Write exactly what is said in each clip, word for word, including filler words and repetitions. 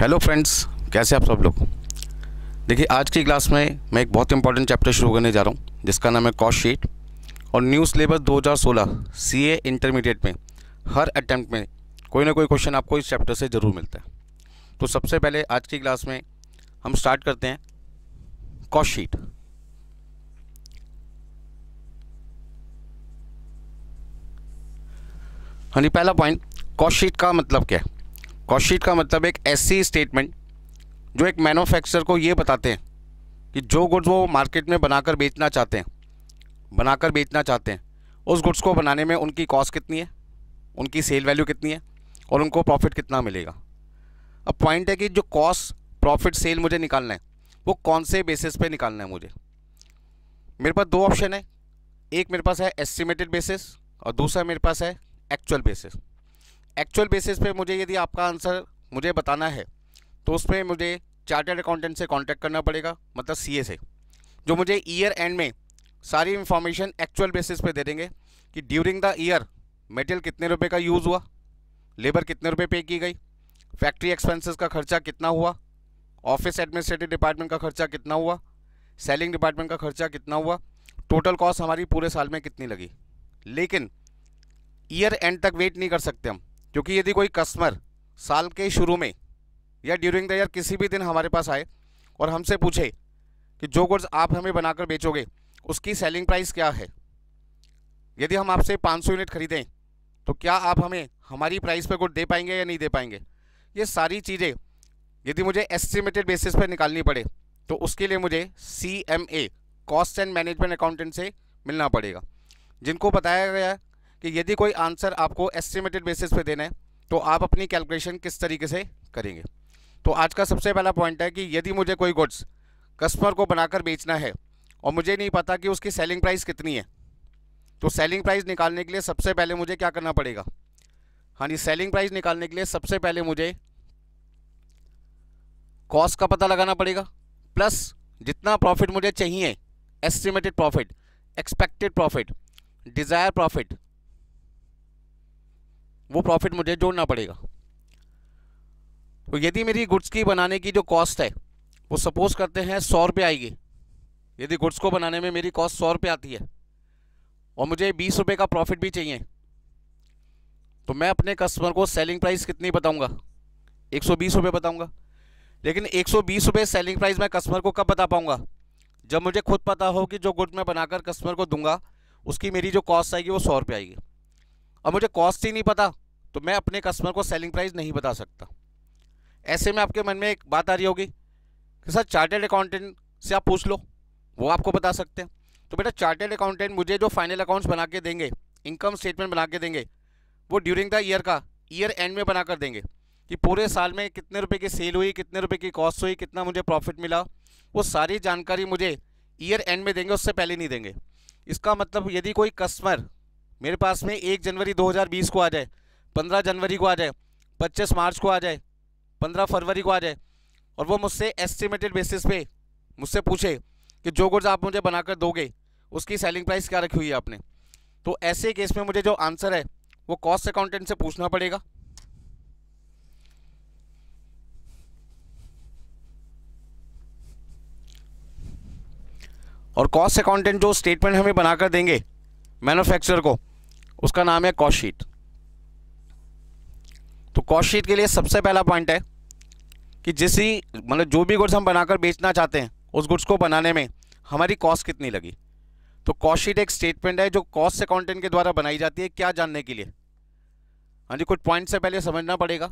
Hello friends, कैसे आप सब लोग। देखिए, आज की क्लास में मैं एक बहुत इंपॉर्टेंट चैप्टर शुरू करने जा रहा हूँ जिसका नाम है कॉस्ट शीट। और न्यू सिलेबस दो हज़ार सोलह सीए इंटरमीडिएट में हर अटेम्प्ट में कोई ना कोई क्वेश्चन आपको इस चैप्टर से ज़रूर मिलता है। तो सबसे पहले आज की क्लास में हम स्टार्ट करते हैं कॉस्ट शीट। हाँ जी, पहला पॉइंट, कॉस्ट शीट का मतलब क्या है। कॉस्ट शीट का मतलब एक ऐसी स्टेटमेंट जो एक मैन्युफैक्चरर को ये बताते हैं कि जो गुड्स वो मार्केट में बनाकर बेचना चाहते हैं बनाकर बेचना चाहते हैं उस गुड्स को बनाने में उनकी कॉस्ट कितनी है, उनकी सेल वैल्यू कितनी है और उनको प्रॉफिट कितना मिलेगा। अब पॉइंट है कि जो कॉस्ट प्रॉफिट सेल मुझे निकालना है वो कौन से बेसिस पे निकालना है। मुझे मेरे पास दो ऑप्शन है, एक मेरे पास है एस्टिमेटेड बेसिस और दूसरा मेरे पास है एक्चुअल बेसिस। एक्चुअल बेसिस पे मुझे यदि आपका आंसर मुझे बताना है तो उसमें मुझे चार्टर्ड अकाउंटेंट से कांटेक्ट करना पड़ेगा, मतलब सीए से, जो मुझे ईयर एंड में सारी इन्फॉर्मेशन एक्चुअल बेसिस पे दे देंगे कि ड्यूरिंग द ईयर मटेरियल कितने रुपए का यूज़ हुआ, लेबर कितने रुपए पे की गई, फैक्ट्री एक्सपेंसेस का खर्चा कितना हुआ, ऑफिस एडमिनिस्ट्रेटिव डिपार्टमेंट का खर्चा कितना हुआ, सेलिंग डिपार्टमेंट का खर्चा कितना हुआ, टोटल कॉस्ट हमारी पूरे साल में कितनी लगी। लेकिन ईयर एंड तक वेट नहीं कर सकते हम, क्योंकि यदि कोई कस्टमर साल के शुरू में या ड्यूरिंग द ईयर किसी भी दिन हमारे पास आए और हमसे पूछे कि जो गुड्स आप हमें बनाकर बेचोगे उसकी सेलिंग प्राइस क्या है, यदि हम आपसे पाँच सौ यूनिट खरीदें तो क्या आप हमें हमारी प्राइस पर गुड दे पाएंगे या नहीं दे पाएंगे। ये सारी चीज़ें यदि मुझे एस्टिमेटेड बेसिस पर निकालनी पड़े तो उसके लिए मुझे C M A cost and management accountant से मिलना पड़ेगा, जिनको बताया गया कि यदि कोई आंसर आपको एस्टिमेटेड बेसिस पे देना है तो आप अपनी कैलकुलेशन किस तरीके से करेंगे। तो आज का सबसे पहला पॉइंट है कि यदि मुझे कोई गुड्स कस्टमर को बनाकर बेचना है और मुझे नहीं पता कि उसकी सेलिंग प्राइस कितनी है, तो सेलिंग प्राइस निकालने के लिए सबसे पहले मुझे क्या करना पड़ेगा। हाँ जी, सेलिंग प्राइस निकालने के लिए सबसे पहले मुझे कॉस्ट का पता लगाना पड़ेगा प्लस जितना प्रॉफिट मुझे चाहिए, estimated profit, expected profit, desire profit, वो प्रॉफिट मुझे जोड़ना पड़ेगा। तो यदि मेरी गुड्स की बनाने की जो कॉस्ट है वो सपोज करते हैं सौ रुपये आएगी, यदि गुड्स को बनाने में मेरी कॉस्ट सौ रुपये आती है और मुझे बीस रुपये का प्रॉफिट भी चाहिए, तो मैं अपने कस्टमर को सेलिंग प्राइस कितनी बताऊंगा, एक सौ बीस रुपये बताऊँगा। लेकिन एक सौ बीस रुपये सेलिंग प्राइस मैं कस्टमर को कब बता पाऊँगा, जब मुझे खुद पता हो कि जो गुड्स मैं बनाकर कस्टमर को दूंगा उसकी मेरी जो कॉस्ट आएगी वो सौ रुपये आएगी। अब मुझे कॉस्ट ही नहीं पता तो मैं अपने कस्टमर को सेलिंग प्राइस नहीं बता सकता। ऐसे में आपके मन में एक बात आ रही होगी कि सर चार्टर्ड अकाउंटेंट से आप पूछ लो, वो आपको बता सकते हैं। तो बेटा, चार्टर्ड अकाउंटेंट मुझे जो फाइनल अकाउंट्स बना के देंगे, इनकम स्टेटमेंट बना के देंगे, वो ड्यूरिंग द ईयर का ईयर एंड में बना कर देंगे कि पूरे साल में कितने रुपये की सेल हुई, कितने रुपये की कॉस्ट हुई, कितना मुझे प्रॉफिट मिला, वो सारी जानकारी मुझे ईयर एंड में देंगे, उससे पहले नहीं देंगे। इसका मतलब यदि कोई कस्टमर मेरे पास में एक जनवरी दो हज़ार बीस को आ जाए, पंद्रह जनवरी को आ जाए, पच्चीस मार्च को आ जाए, पंद्रह फरवरी को आ जाए और वो मुझसे एस्टिमेटेड बेसिस पे मुझसे पूछे कि जो गुड्स आप मुझे बनाकर दोगे उसकी सेलिंग प्राइस क्या रखी हुई है आपने, तो ऐसे केस में मुझे जो आंसर है वो कॉस्ट अकाउंटेंट से पूछना पड़ेगा। और कॉस्ट अकाउंटेंट जो स्टेटमेंट हमें बनाकर देंगे मैन्युफैक्चरर को, उसका नाम है कॉस्ट शीट। तो कॉस्ट शीट के लिए सबसे पहला पॉइंट है कि जिस ही मतलब जो भी गुड्स हम बनाकर बेचना चाहते हैं उस गुड्स को बनाने में हमारी कॉस्ट कितनी लगी। तो कॉस्ट शीट एक स्टेटमेंट है जो कॉस्ट अकाउंटेंट के द्वारा बनाई जाती है। क्या जानने के लिए? हाँ जी, कुछ पॉइंट से पहले समझना पड़ेगा।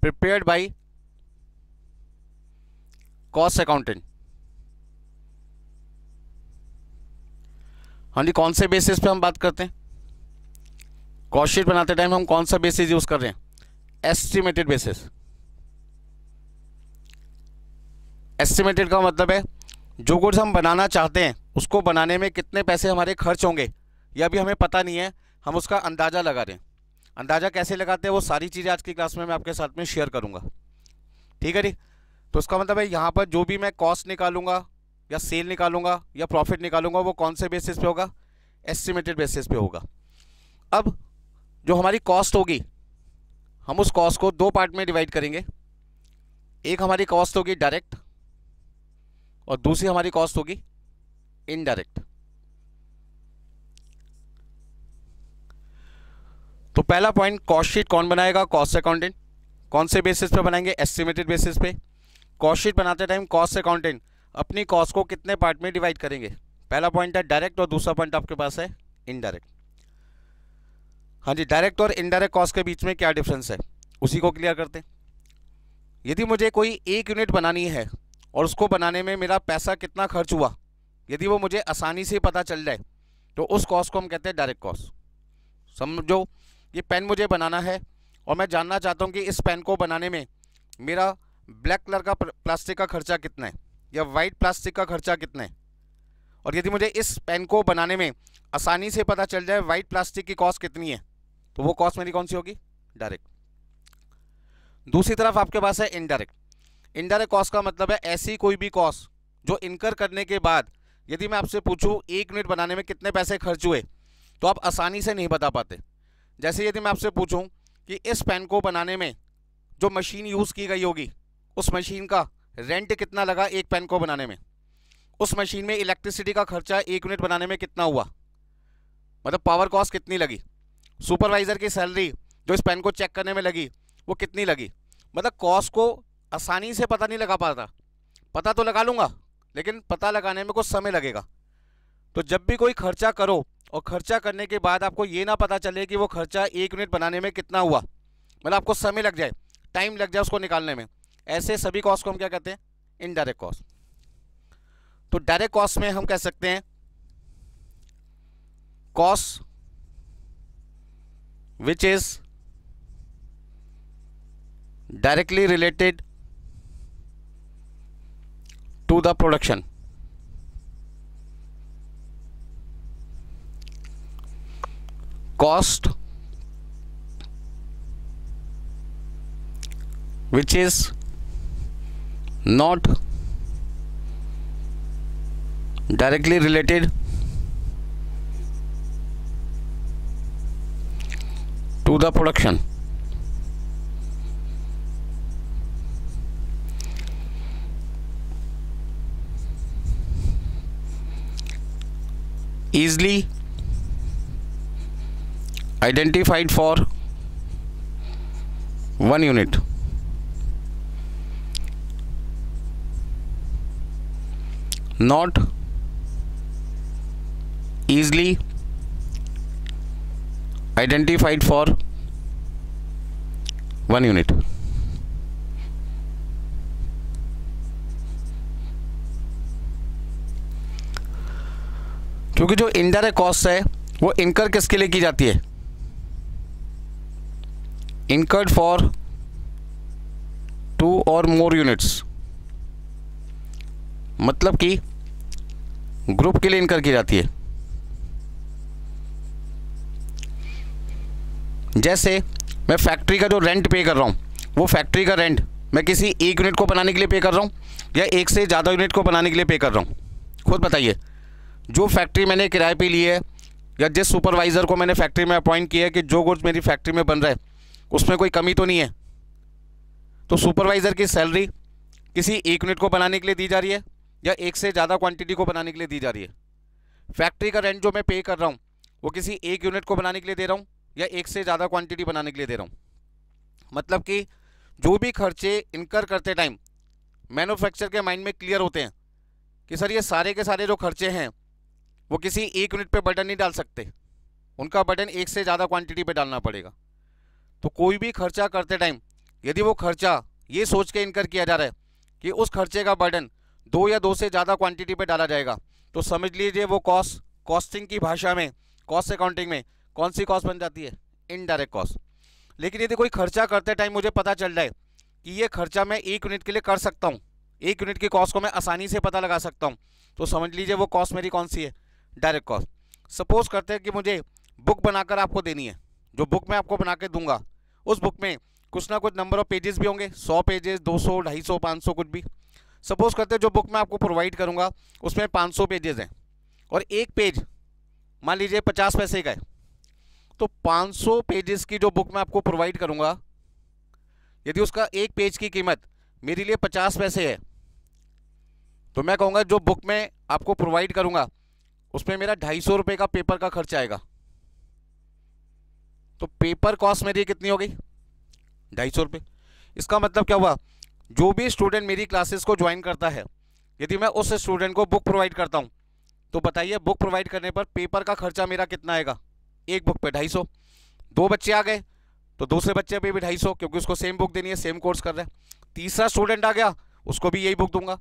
Prepared by cost accountant. हाँ जी, कौन से बेसिस पे हम बात करते हैं? कॉस्ट शीट बनाते टाइम हम कौन सा बेसिस यूज़ कर रहे हैं? Estimated basis. एस्टिमेटेड का मतलब है जो गुड्स हम बनाना चाहते हैं उसको बनाने में कितने पैसे हमारे खर्च होंगे या भी हमें पता नहीं है, हम उसका अंदाज़ा लगा रहे हैं। अंदाज़ा कैसे लगाते हैं वो सारी चीज़ें आज की क्लास में मैं आपके साथ में शेयर करूँगा। ठीक है जी, तो उसका मतलब है यहाँ पर जो भी मैं कॉस्ट निकालूंगा या सेल निकालूंगा या प्रॉफिट निकालूंगा वो कौन से बेसिस पे होगा? एस्टिमेटेड बेसिस पे होगा। अब जो हमारी कॉस्ट होगी, हम उस कॉस्ट को दो पार्ट में डिवाइड करेंगे। एक हमारी कॉस्ट होगी डायरेक्ट और दूसरी हमारी कॉस्ट होगी इनडायरेक्ट। तो पहला पॉइंट, कॉस्ट शीट कौन बनाएगा? Cost accountant. कौन से बेसिस पे बनाएंगे? एस्टिमेटेड बेसिस पे। कॉस्ट शीट बनाते टाइम कॉस्ट अकाउंटेंट अपनी कॉस्ट को कितने पार्ट में डिवाइड करेंगे? पहला पॉइंट है डायरेक्ट और दूसरा पॉइंट आपके पास है इनडायरेक्ट। हाँ जी, डायरेक्ट और इनडायरेक्ट कॉस्ट के बीच में क्या डिफरेंस है उसी को क्लियर करते हैं। यदि मुझे कोई एक यूनिट बनानी है और उसको बनाने में मेरा पैसा कितना खर्च हुआ, यदि वो मुझे आसानी से पता चल जाए तो उस कॉस्ट को हम कहते हैं डायरेक्ट कॉस्ट। समझो ये पेन मुझे बनाना है और मैं जानना चाहता हूँ कि इस पेन को बनाने में मेरा ब्लैक कलर का प्लास्टिक का खर्चा कितना है या वाइट प्लास्टिक का खर्चा कितना है, और यदि मुझे इस पेन को बनाने में आसानी से पता चल जाए वाइट प्लास्टिक की कॉस्ट कितनी है तो वो कॉस्ट मेरी कौन सी होगी? डायरेक्ट। दूसरी तरफ आपके पास है इनडायरेक्ट। इनडायरेक्ट कॉस्ट का मतलब है ऐसी कोई भी कॉस्ट जो इनकर करने के बाद यदि मैं आपसे पूछूँ एक यूनिट बनाने में कितने पैसे खर्च हुए तो आप आसानी से नहीं बता पाते। जैसे यदि मैं आपसे पूछूं कि इस पेन को बनाने में जो मशीन यूज़ की गई होगी उस मशीन का रेंट कितना लगा एक पेन को बनाने में, उस मशीन में इलेक्ट्रिसिटी का खर्चा एक यूनिट बनाने में कितना हुआ, मतलब पावर कॉस्ट कितनी लगी, सुपरवाइज़र की सैलरी जो इस पेन को चेक करने में लगी वो कितनी लगी, मतलब कॉस्ट को आसानी से पता नहीं लगा पाता। पता तो लगा लूँगा लेकिन पता लगाने में कुछ समय लगेगा। तो जब भी कोई खर्चा करो और खर्चा करने के बाद आपको ये ना पता चले कि वो खर्चा एक यूनिट बनाने में कितना हुआ, मतलब आपको समय लग जाए, टाइम लग जाए उसको निकालने में, ऐसे सभी कॉस्ट को हम क्या कहते हैं? Indirect cost. तो डायरेक्ट कॉस्ट में हम कह सकते हैं cos, which is directly related to the production. Cost, which is not directly related to the production. Easily identified for one unit. Not easily identified for one unit. क्योंकि जो indirect cost है वो इनकर किसके लिए की जाती है? incurred for two or more units, मतलब कि ग्रुप के लिए इनकर की जाती है। जैसे मैं फैक्ट्री का जो रेंट पे कर रहा हूँ वो फैक्ट्री का रेंट मैं किसी एक यूनिट को बनाने के लिए पे कर रहा हूँ या एक से ज़्यादा यूनिट को बनाने के लिए पे कर रहा हूँ? खुद बताइए। जो फैक्ट्री मैंने किराए पे ली है या जिस सुपरवाइज़र को मैंने फैक्ट्री में अपॉइंट किया है कि जो गुड्स मेरी फैक्ट्री में बन रहा है उसमें कोई कमी तो नहीं है, तो सुपरवाइज़र की सैलरी किसी एक यूनिट को बनाने के लिए दी जा रही है या एक से ज़्यादा क्वांटिटी को बनाने के लिए दी जा रही है। फैक्ट्री का रेंट जो मैं पे कर रहा हूँ वो किसी एक यूनिट को बनाने के लिए दे रहा हूँ या एक से ज़्यादा क्वांटिटी बनाने के लिए दे रहा हूँ, मतलब कि जो भी खर्चे इनकर करते टाइम मैन्युफैक्चरर के माइंड में क्लियर होते हैं कि सर ये सारे के सारे जो खर्चे हैं वो किसी एक यूनिट पर बर्डन नहीं डाल सकते, उनका बर्डन एक से ज़्यादा क्वान्टिटी पर डालना पड़ेगा। तो कोई भी खर्चा करते टाइम यदि वो खर्चा ये सोच के इनकर किया जा रहा है कि उस खर्चे का बर्डन दो या दो से ज़्यादा क्वांटिटी पे डाला जाएगा तो समझ लीजिए वो कॉस्ट, कॉस्टिंग की भाषा में, कॉस्ट अकाउंटिंग में कौन सी कॉस्ट बन जाती है? Indirect cost. लेकिन यदि कोई खर्चा करते टाइम मुझे पता चल जाए कि ये खर्चा मैं एक यूनिट के लिए कर सकता हूँ, एक यूनिट की कॉस्ट को मैं आसानी से पता लगा सकता हूँ, तो समझ लीजिए वो कॉस्ट मेरी कौन सी है? Direct cost. सपोज करते हैं कि मुझे बुक बनाकर आपको देनी है, जो बुक मैं आपको बना के दूंगा उस बुक में कुछ ना कुछ नंबर ऑफ पेजेस भी होंगे, सौ पेजेस, दो सौ, ढाई सौ, पाँच सौ, कुछ भी। सपोज करते हैं जो बुक मैं आपको प्रोवाइड करूंगा उसमें पाँच सौ पेजेस हैं और एक पेज मान लीजिए पचास पैसे का है, तो पाँच सौ पेजेस की जो बुक मैं आपको प्रोवाइड करूंगा यदि उसका एक पेज की कीमत मेरे लिए पचास पैसे है तो मैं कहूँगा जो बुक में आपको प्रोवाइड करूँगा उसमें मेरा ढाई सौ रुपये का पेपर का खर्च आएगा। तो पेपर कॉस्ट मेरी कितनी हो गई? ढाई सौ रुपये। इसका मतलब क्या हुआ, जो भी स्टूडेंट मेरी क्लासेस को ज्वाइन करता है यदि मैं उस स्टूडेंट को बुक प्रोवाइड करता हूँ तो बताइए बुक प्रोवाइड करने पर पेपर का खर्चा मेरा कितना आएगा? एक बुक पे ढाई सौ। दो बच्चे आ गए तो दूसरे बच्चे पे भी ढाई सौ, क्योंकि उसको सेम बुक देनी है, सेम कोर्स कर रहा है। तीसरा स्टूडेंट आ गया, उसको भी यही बुक दूंगा।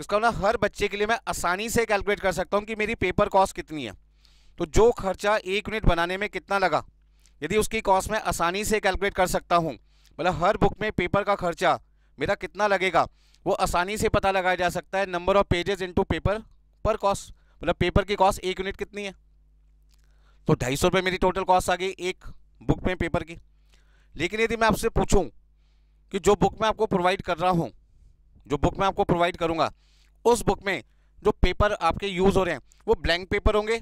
इसका मतलब हर बच्चे के लिए मैं आसानी से कैलकुलेट कर सकता हूँ कि मेरी पेपर कॉस्ट कितनी है। तो जो खर्चा एक यूनिट बनाने में कितना लगा यदि उसकी कॉस्ट मैं आसानी से कैलकुलेट कर सकता हूँ, मतलब हर बुक में पेपर का खर्चा मेरा कितना लगेगा वो आसानी से पता लगाया जा सकता है। Number of pages into paper पर कॉस्ट, मतलब पेपर की कॉस्ट एक यूनिट कितनी है। तो ढाई सौ रुपये मेरी टोटल कॉस्ट आ गई एक बुक में पेपर की। लेकिन यदि मैं आपसे पूछूं कि जो बुक मैं आपको प्रोवाइड कर रहा हूं, जो बुक मैं आपको प्रोवाइड करूंगा उस बुक में जो पेपर आपके यूज़ हो रहे हैं वो ब्लैंक पेपर होंगे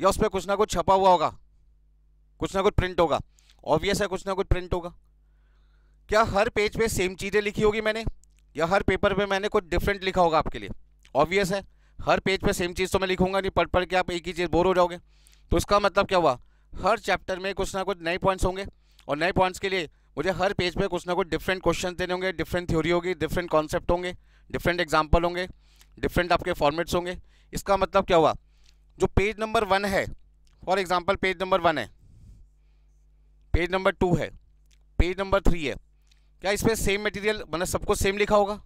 या उस पर कुछ ना कुछ छपा हुआ होगा, कुछ ना कुछ प्रिंट होगा? ऑब्वियस है कुछ ना कुछ प्रिंट होगा। क्या हर पेज पे सेम चीज़ें लिखी होगी मैंने या हर पेपर पे मैंने कुछ डिफरेंट लिखा होगा आपके लिए? ऑब्वियस है हर पेज पे सेम चीज़ तो मैं लिखूंगा नहीं, पढ़ पढ़ के आप एक ही चीज़ बोर हो जाओगे। तो इसका मतलब क्या हुआ, हर चैप्टर में कुछ ना कुछ नए पॉइंट्स होंगे और नए पॉइंट्स के लिए मुझे हर पेज पे कुछ ना कुछ डिफरेंट क्वेश्चन देने होंगे, डिफरेंट थ्योरी होगी, डिफरेंट कॉन्सेप्ट होंगे, डिफरेंट एग्जाम्पल होंगे, डिफरेंट आपके फॉर्मेट्स होंगे। इसका मतलब क्या हुआ, जो पेज नंबर वन है, for example page number one है, पेज नंबर टू है, पेज नंबर थ्री है, क्या इस पर सेम मटेरियल मतलब सब कुछ सेम लिखा होगा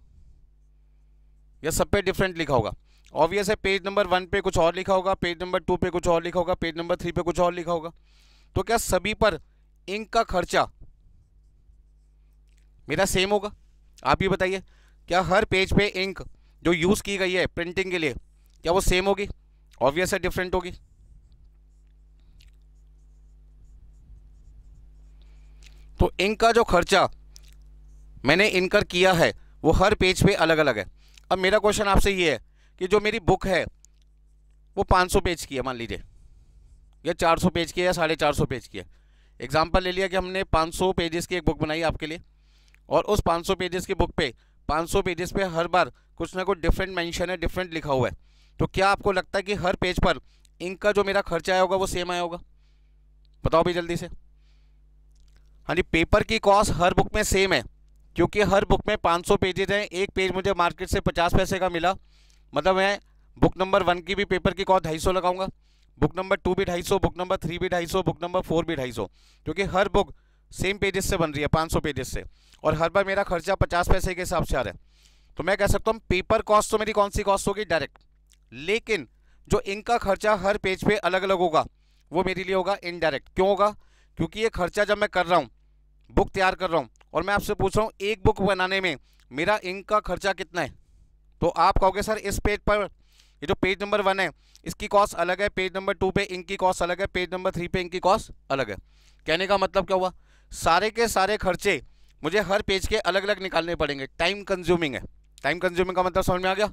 या सब पे डिफरेंट लिखा होगा? ऑब्वियस है पेज नंबर वन पे कुछ और लिखा होगा, पेज नंबर टू पे कुछ और लिखा होगा, पेज नंबर थ्री पे कुछ और लिखा होगा। तो क्या सभी पर इंक का खर्चा मेरा सेम होगा? आप ही बताइए क्या हर पेज पे इंक जो यूज़ की गई है प्रिंटिंग के लिए क्या वो सेम होगी? ऑब्वियस है डिफरेंट होगी। तो इंक का जो खर्चा मैंने इनकर किया है वो हर पेज पे अलग अलग है। अब मेरा क्वेश्चन आपसे ये है कि जो मेरी बुक है वो पाँच सौ पेज की है मान लीजिए, या चार सौ पेज की है, या साढ़े चार सौ पेज की है। एग्जांपल ले लिया कि हमने पाँच सौ पेजेस की एक बुक बनाई आपके लिए और उस पाँच सौ पेजेस की बुक पे पाँच सौ पेजेस पे हर बार कुछ ना कुछ डिफरेंट मेंशन है, डिफरेंट लिखा हुआ है। तो क्या आपको लगता है कि हर पेज पर इंक का जो मेरा खर्चा आया होगा वो सेम आया होगा? बताओ भी जल्दी से। हाँ जी, पेपर की कॉस्ट हर बुक में सेम है क्योंकि हर बुक में पाँच सौ पेजेज हैं। एक पेज मुझे मार्केट से पचास पैसे का मिला, मतलब मैं बुक नंबर वन की भी पेपर की कॉस्ट ढाई सौ लगाऊंगा, बुक नंबर टू भी ढाई सौ, बुक नंबर थ्री भी ढाई सौ, बुक नंबर फोर भी ढाई सौ, क्योंकि हर बुक सेम पेजेस से बन रही है पाँच सौ पेजेस से और हर बार मेरा खर्चा पचास पैसे के हिसाब से आ रहा है। तो मैं कह सकता हूँ पेपर कॉस्ट तो मेरी कौन सी कॉस्ट होगी? डायरेक्ट। लेकिन जो इनका खर्चा हर पेज पर पे अलग अलग होगा वो मेरे लिए होगा इनडायरेक्ट। क्यों होगा? क्योंकि ये खर्चा जब मैं कर रहा हूँ, बुक तैयार कर रहा हूँ और मैं आपसे पूछ रहा हूँ एक बुक बनाने में मेरा इंक का खर्चा कितना है, तो आप कहोगे सर इस पेज पर ये जो पेज नंबर वन है इसकी कॉस्ट अलग है, पेज नंबर टू पे इंक की कॉस्ट अलग है, पेज नंबर थ्री पे इंक की कॉस्ट अलग है। कहने का मतलब क्या हुआ, सारे के सारे खर्चे मुझे हर पेज के अलग अलग निकालने पड़ेंगे। टाइम कंज्यूमिंग है। टाइम कंज्यूमिंग का मतलब समझ में आ गया।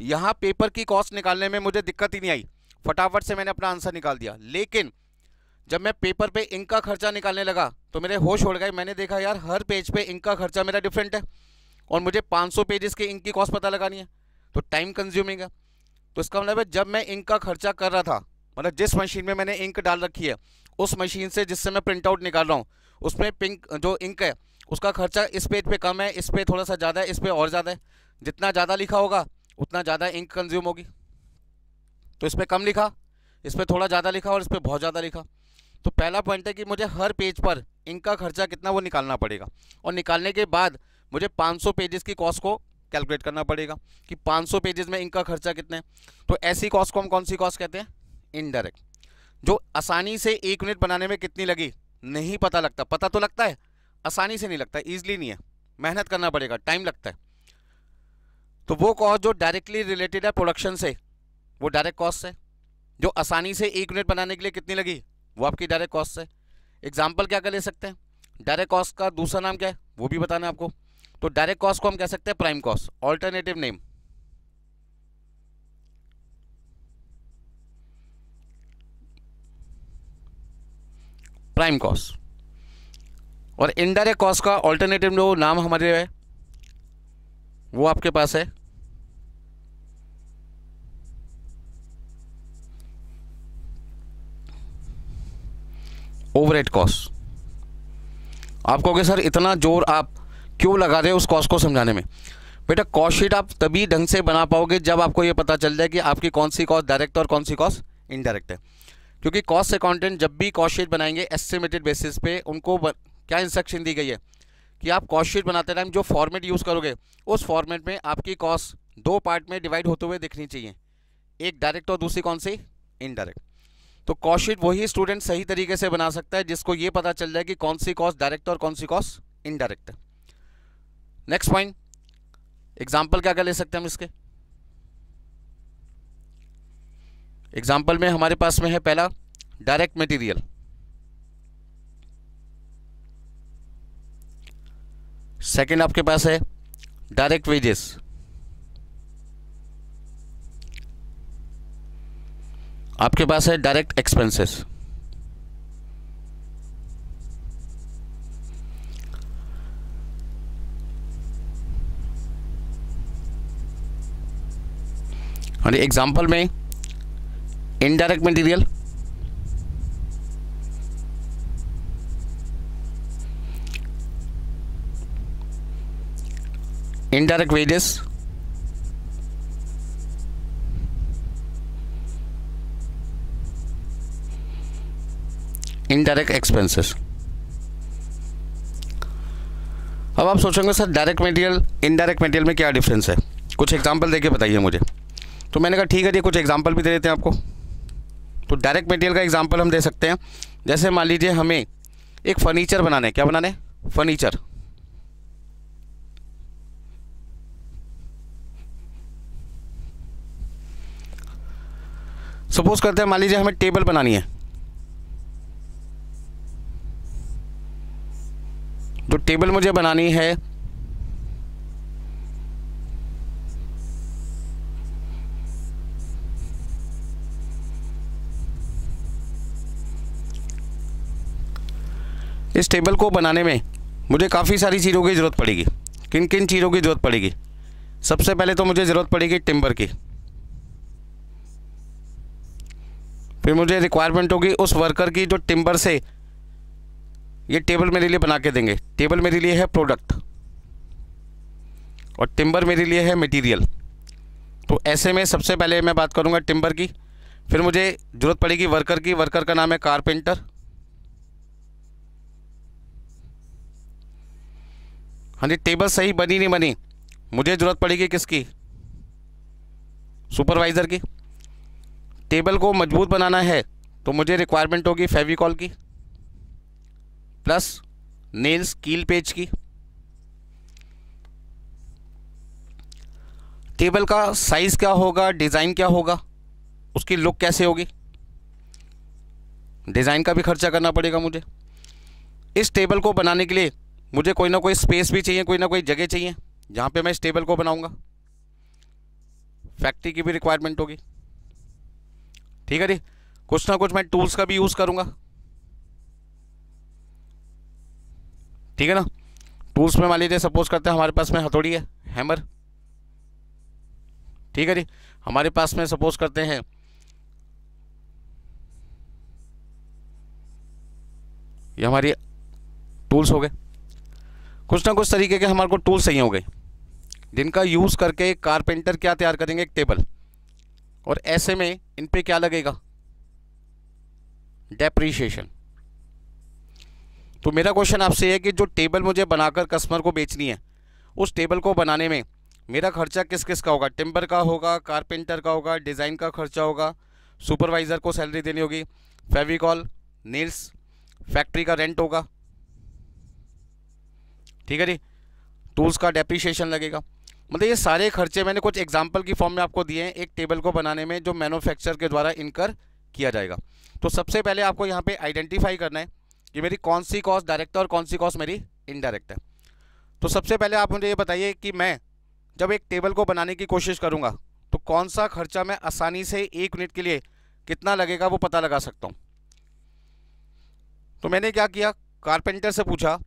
यहाँ पेपर की कॉस्ट निकालने में मुझे दिक्कत ही नहीं आई, फटाफट से मैंने अपना आंसर निकाल दिया। लेकिन जब मैं पेपर पे इंक का खर्चा निकालने लगा तो मेरे होश उड़ गए। मैंने देखा यार हर पेज पे इंक का खर्चा मेरा डिफरेंट है और मुझे पाँच सौ पेजेस के इंक की कॉस्ट पता लगानी है, तो टाइम कंज्यूमिंग है। तो इसका मतलब है जब मैं इंक का खर्चा कर रहा था, मतलब जिस मशीन में मैंने इंक डाल रखी है उस मशीन से जिससे मैं प्रिंट आउट निकाल रहा हूँ उसमें पिंक जो इंक है उसका खर्चा इस पेज पे कम है, इस पे थोड़ा सा ज़्यादा है, इस पे और ज़्यादा है। जितना ज़्यादा लिखा होगा उतना ज़्यादा इंक कंज्यूम होगी। तो इस पर कम लिखा, इस पर थोड़ा ज़्यादा लिखा और इस पर बहुत ज़्यादा लिखा। तो पहला पॉइंट है कि मुझे हर पेज पर इंक का खर्चा कितना वो निकालना पड़ेगा और निकालने के बाद मुझे पाँच सौ पेजेस की कॉस्ट को कैलकुलेट करना पड़ेगा कि पाँच सौ पेजेस में इंक का खर्चा कितना है। तो ऐसी कॉस्ट को हम कौन सी कॉस्ट कहते हैं? इनडायरेक्ट। जो आसानी से एक यूनिट बनाने में कितनी लगी नहीं पता लगता, पता तो लगता है, आसानी से नहीं लगता, ईजिली नहीं है, मेहनत करना पड़ेगा, टाइम लगता है। तो वो कॉस्ट जो डायरेक्टली रिलेटेड है प्रोडक्शन से वो डायरेक्ट कॉस्ट है। जो आसानी से एक यूनिट बनाने के लिए कितनी लगी वो आपकी डायरेक्ट कॉस्ट है। एग्जाम्पल क्या क्या ले सकते हैं? डायरेक्ट कॉस्ट का दूसरा नाम क्या है वो भी बताना है आपको। तो डायरेक्ट कॉस्ट को हम कह सकते हैं prime cost, alternative name. Prime cost और इनडायरेक्ट कॉस्ट का ऑल्टरनेटिव जो नाम हमारे है वो आपके पास है ओवरहेड कॉस्ट। आप कहोगे सर इतना जोर आप क्यों लगा रहे हो उस कॉस्ट को समझाने में? बेटा कॉस्ट शीट आप तभी ढंग से बना पाओगे जब आपको ये पता चल जाए कि आपकी कौन सी कॉस्ट डायरेक्ट और कौन सी कॉस्ट इनडायरेक्ट है, क्योंकि कॉस्ट अकाउंटेंट जब भी कॉस्ट शीट बनाएंगे एस्टिमेटेड बेसिस पे उनको ब... क्या इंस्ट्रक्शन दी गई है कि आप कॉस्ट शीट बनाते टाइम जो फॉर्मेट यूज़ करोगे उस फॉर्मेट में आपकी कॉस्ट दो पार्ट में डिवाइड होते हुए दिखनी चाहिए, एक डायरेक्ट और दूसरी कौन सी इनडायरेक्ट। तो कॉस्ट शीट वही स्टूडेंट सही तरीके से बना सकता है जिसको ये पता चल जाए कि कौन सी कॉस्ट डायरेक्ट और कौन सी कॉस्ट इनडायरेक्ट है। नेक्स्ट पॉइंट, एग्जाम्पल क्या क्या ले सकते हैं हम इसके? एग्जाम्पल में हमारे पास में है पहला डायरेक्ट मटेरियल, सेकंड आपके पास है डायरेक्ट वेजेस, आपके पास है डायरेक्ट एक्सपेंसेस। और एग्जाम्पल में indirect material, indirect wages, indirect expenses. अब आप सोचेंगे sir direct material indirect material में क्या डिफरेंस है, कुछ एग्जांपल देके बताइए मुझे। तो मैंने कहा ठीक है जी कुछ एग्जांपल भी दे देते हैं आपको। तो डायरेक्ट मटेरियल का एग्जांपल हम दे सकते हैं, जैसे मान लीजिए हमें एक फर्नीचर बनाना है। क्या बनाना है? फर्नीचर। सपोज करते हैं मान लीजिए हमें टेबल बनानी है, तो टेबल मुझे बनानी है इस टेबल को बनाने में मुझे काफ़ी सारी चीज़ों की ज़रूरत पड़ेगी। किन किन चीज़ों की ज़रूरत पड़ेगी? सबसे पहले तो मुझे ज़रूरत पड़ेगी टिम्बर की, फिर मुझे रिक्वायरमेंट होगी उस वर्कर की जो टिम्बर से ये टेबल मेरे लिए बना के देंगे। टेबल मेरे लिए है प्रोडक्ट और टिम्बर मेरे लिए है मटेरियल। तो ऐसे में सबसे पहले मैं बात करूँगा टिम्बर की, फिर मुझे ज़रूरत पड़ेगी वर्कर की, वर्कर का नाम है कारपेंटर। हाँ जी, टेबल सही बनी नहीं बनी मुझे ज़रूरत पड़ेगी किसकी? सुपरवाइज़र की। टेबल को मजबूत बनाना है तो मुझे रिक्वायरमेंट होगी फेविकॉल की प्लस नेल्स कील पेज की। टेबल का साइज़ क्या होगा, डिज़ाइन क्या होगा, उसकी लुक कैसे होगी, डिज़ाइन का भी खर्चा करना पड़ेगा मुझे। इस टेबल को बनाने के लिए मुझे कोई ना कोई स्पेस भी चाहिए, कोई ना कोई जगह चाहिए जहाँ पे मैं इस टेबल को बनाऊँगा। फैक्ट्री की भी रिक्वायरमेंट होगी। ठीक है जी, कुछ ना कुछ मैं टूल्स का भी यूज़ करूँगा। ठीक है ना, टूल्स में मान लीजिए सपोज करते हैं हमारे पास में हथौड़ी है, हैमर। ठीक है जी, हमारे पास में सपोज करते हैं ये हमारी टूल्स हो गए। कुछ ना कुछ तरीके के हमारे को टूल्स चाहिए हो गए जिनका यूज़ करके कारपेंटर क्या तैयार करेंगे? एक टेबल। और ऐसे में इन पे क्या लगेगा? डेप्रीशिएशन। तो मेरा क्वेश्चन आपसे है कि जो टेबल मुझे बनाकर कस्टमर को बेचनी है, उस टेबल को बनाने में मेरा खर्चा किस किस का होगा? टिम्बर का होगा, कारपेंटर का होगा, डिज़ाइन का खर्चा होगा, सुपरवाइज़र को सैलरी देनी होगी, फेविकॉल, नेल्स, फैक्ट्री का रेंट होगा। ठीक है जी, टूल्स का डेप्रीशिएशन लगेगा। मतलब ये सारे खर्चे मैंने कुछ एग्जाम्पल की फॉर्म में आपको दिए हैं एक टेबल को बनाने में जो मैन्युफैक्चरर के द्वारा इनकर किया जाएगा। तो सबसे पहले आपको यहाँ पे आइडेंटिफाई करना है कि मेरी कौन सी कॉस्ट डायरेक्ट है और कौन सी कॉस्ट मेरी इनडायरेक्ट है। तो सबसे पहले आप मुझे ये बताइए कि मैं जब एक टेबल को बनाने की कोशिश करूँगा तो कौन सा खर्चा मैं आसानी से एक यूनिट के लिए कितना लगेगा वो पता लगा सकता हूँ। तो मैंने क्या किया, कारपेंटर से पूछा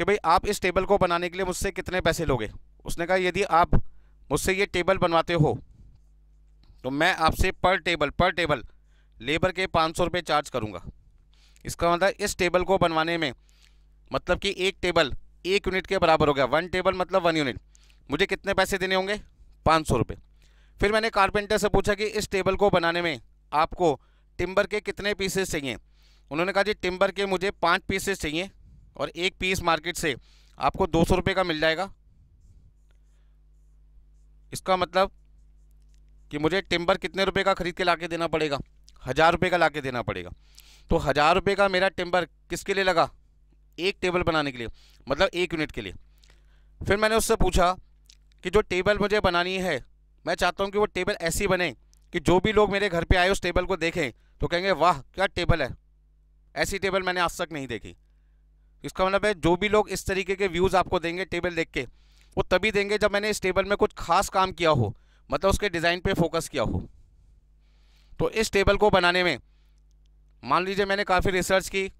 कि भाई आप इस टेबल को बनाने के लिए मुझसे कितने पैसे लोगे। उसने कहा यदि आप मुझसे ये टेबल बनवाते हो तो मैं आपसे पर टेबल पर टेबल लेबर के पाँच सौ रुपये चार्ज करूँगा। इसका मतलब इस टेबल को बनवाने में मतलब कि एक टेबल एक यूनिट के बराबर हो गया। वन टेबल मतलब वन यूनिट। मुझे कितने पैसे देने होंगे? पाँच सौ रुपये। फिर मैंने कारपेंटर से पूछा कि इस टेबल को बनाने में आपको टिम्बर के कितने पीसेस चाहिए। उन्होंने कहा जी टिम्बर के मुझे पाँच पीसेस चाहिए और एक पीस मार्केट से आपको दो सौ रुपये का मिल जाएगा। इसका मतलब कि मुझे टिम्बर कितने रुपए का खरीद के लाके देना पड़ेगा? हज़ार रुपये का लाके देना पड़ेगा। तो हज़ार रुपये का मेरा टिम्बर किसके लिए लगा? एक टेबल बनाने के लिए, मतलब एक यूनिट के लिए। फिर मैंने उससे पूछा कि जो टेबल मुझे बनानी है मैं चाहता हूँ कि वो टेबल ऐसी बने कि जो भी लोग मेरे घर पे आए उस टेबल को देखें तो कहेंगे वाह क्या टेबल है, ऐसी टेबल मैंने आज तक नहीं देखी। इसका मतलब है जो भी लोग इस तरीके के व्यूज़ आपको देंगे टेबल देख के, वो तभी देंगे जब मैंने इस टेबल में कुछ खास काम किया हो, मतलब उसके डिज़ाइन पे फोकस किया हो। तो इस टेबल को बनाने में मान लीजिए मैंने काफ़ी रिसर्च की,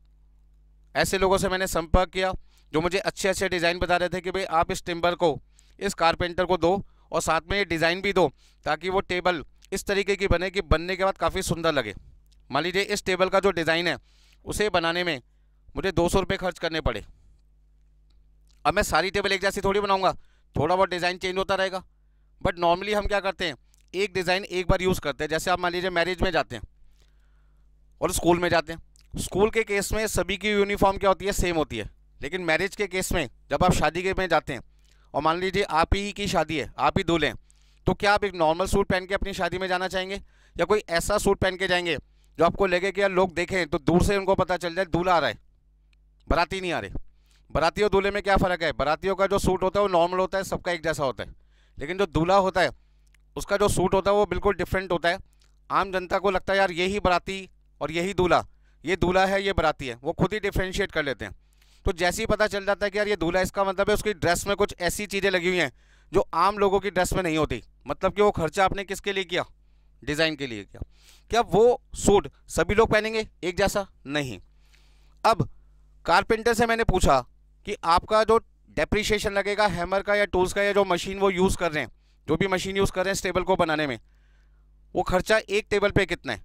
ऐसे लोगों से मैंने संपर्क किया जो मुझे अच्छे अच्छे डिज़ाइन बता रहे थे कि भाई आप इस टिम्बर को इस कारपेंटर को दो और साथ में ये डिज़ाइन भी दो ताकि वो टेबल इस तरीके की बने कि बनने के बाद काफ़ी सुंदर लगे। मान लीजिए इस टेबल का जो डिज़ाइन है उसे बनाने में मुझे दो सौ रुपये खर्च करने पड़े। अब मैं सारी टेबल एक जैसी थोड़ी बनाऊंगा, थोड़ा बहुत डिज़ाइन चेंज होता रहेगा। बट नॉर्मली हम क्या करते हैं, एक डिज़ाइन एक बार यूज़ करते हैं। जैसे आप मान लीजिए मैरिज में जाते हैं और स्कूल में जाते हैं। स्कूल के केस में सभी की यूनिफॉर्म क्या होती है? सेम होती है। लेकिन मैरिज के केस में जब आप शादी के में जाते हैं और मान लीजिए आप ही की शादी है, आप ही दूल्हे हैं, तो क्या आप एक नॉर्मल सूट पहन के अपनी शादी में जाना चाहेंगे या कोई ऐसा सूट पहन के जाएंगे जो आपको लगे कि यार लोग देखें तो दूर से उनको पता चल जाए दूल्हा आ रहा है, बाराती नहीं आ रहे। बाराती और दूल्हे में क्या फ़र्क है? बारातियों का जो सूट होता है वो नॉर्मल होता है, सबका एक जैसा होता है। लेकिन जो दूल्हा होता है उसका जो सूट होता है वो बिल्कुल डिफरेंट होता है। आम जनता को लगता है यार यही बाराती और यही दूल्हा, ये दूल्हा है ये बाराती है, वो खुद ही डिफ्रेंशिएट कर लेते हैं। तो जैसे ही पता चल जाता है कि यार ये दूल्हा, इसका मतलब है उसकी ड्रेस में कुछ ऐसी चीज़ें लगी हुई हैं जो आम लोगों की ड्रेस में नहीं होती। मतलब कि वो खर्चा आपने किसके लिए किया? डिज़ाइन के लिए किया। क्या वो सूट सभी लोग पहनेंगे एक जैसा? नहीं। अब कारपेंटर से मैंने पूछा कि आपका जो डेप्रीशिएशन लगेगा हैमर का या टूल्स का या जो मशीन वो यूज़ कर रहे हैं, जो भी मशीन यूज़ कर रहे हैं इस टेबल को बनाने में, वो खर्चा एक टेबल पे कितना है?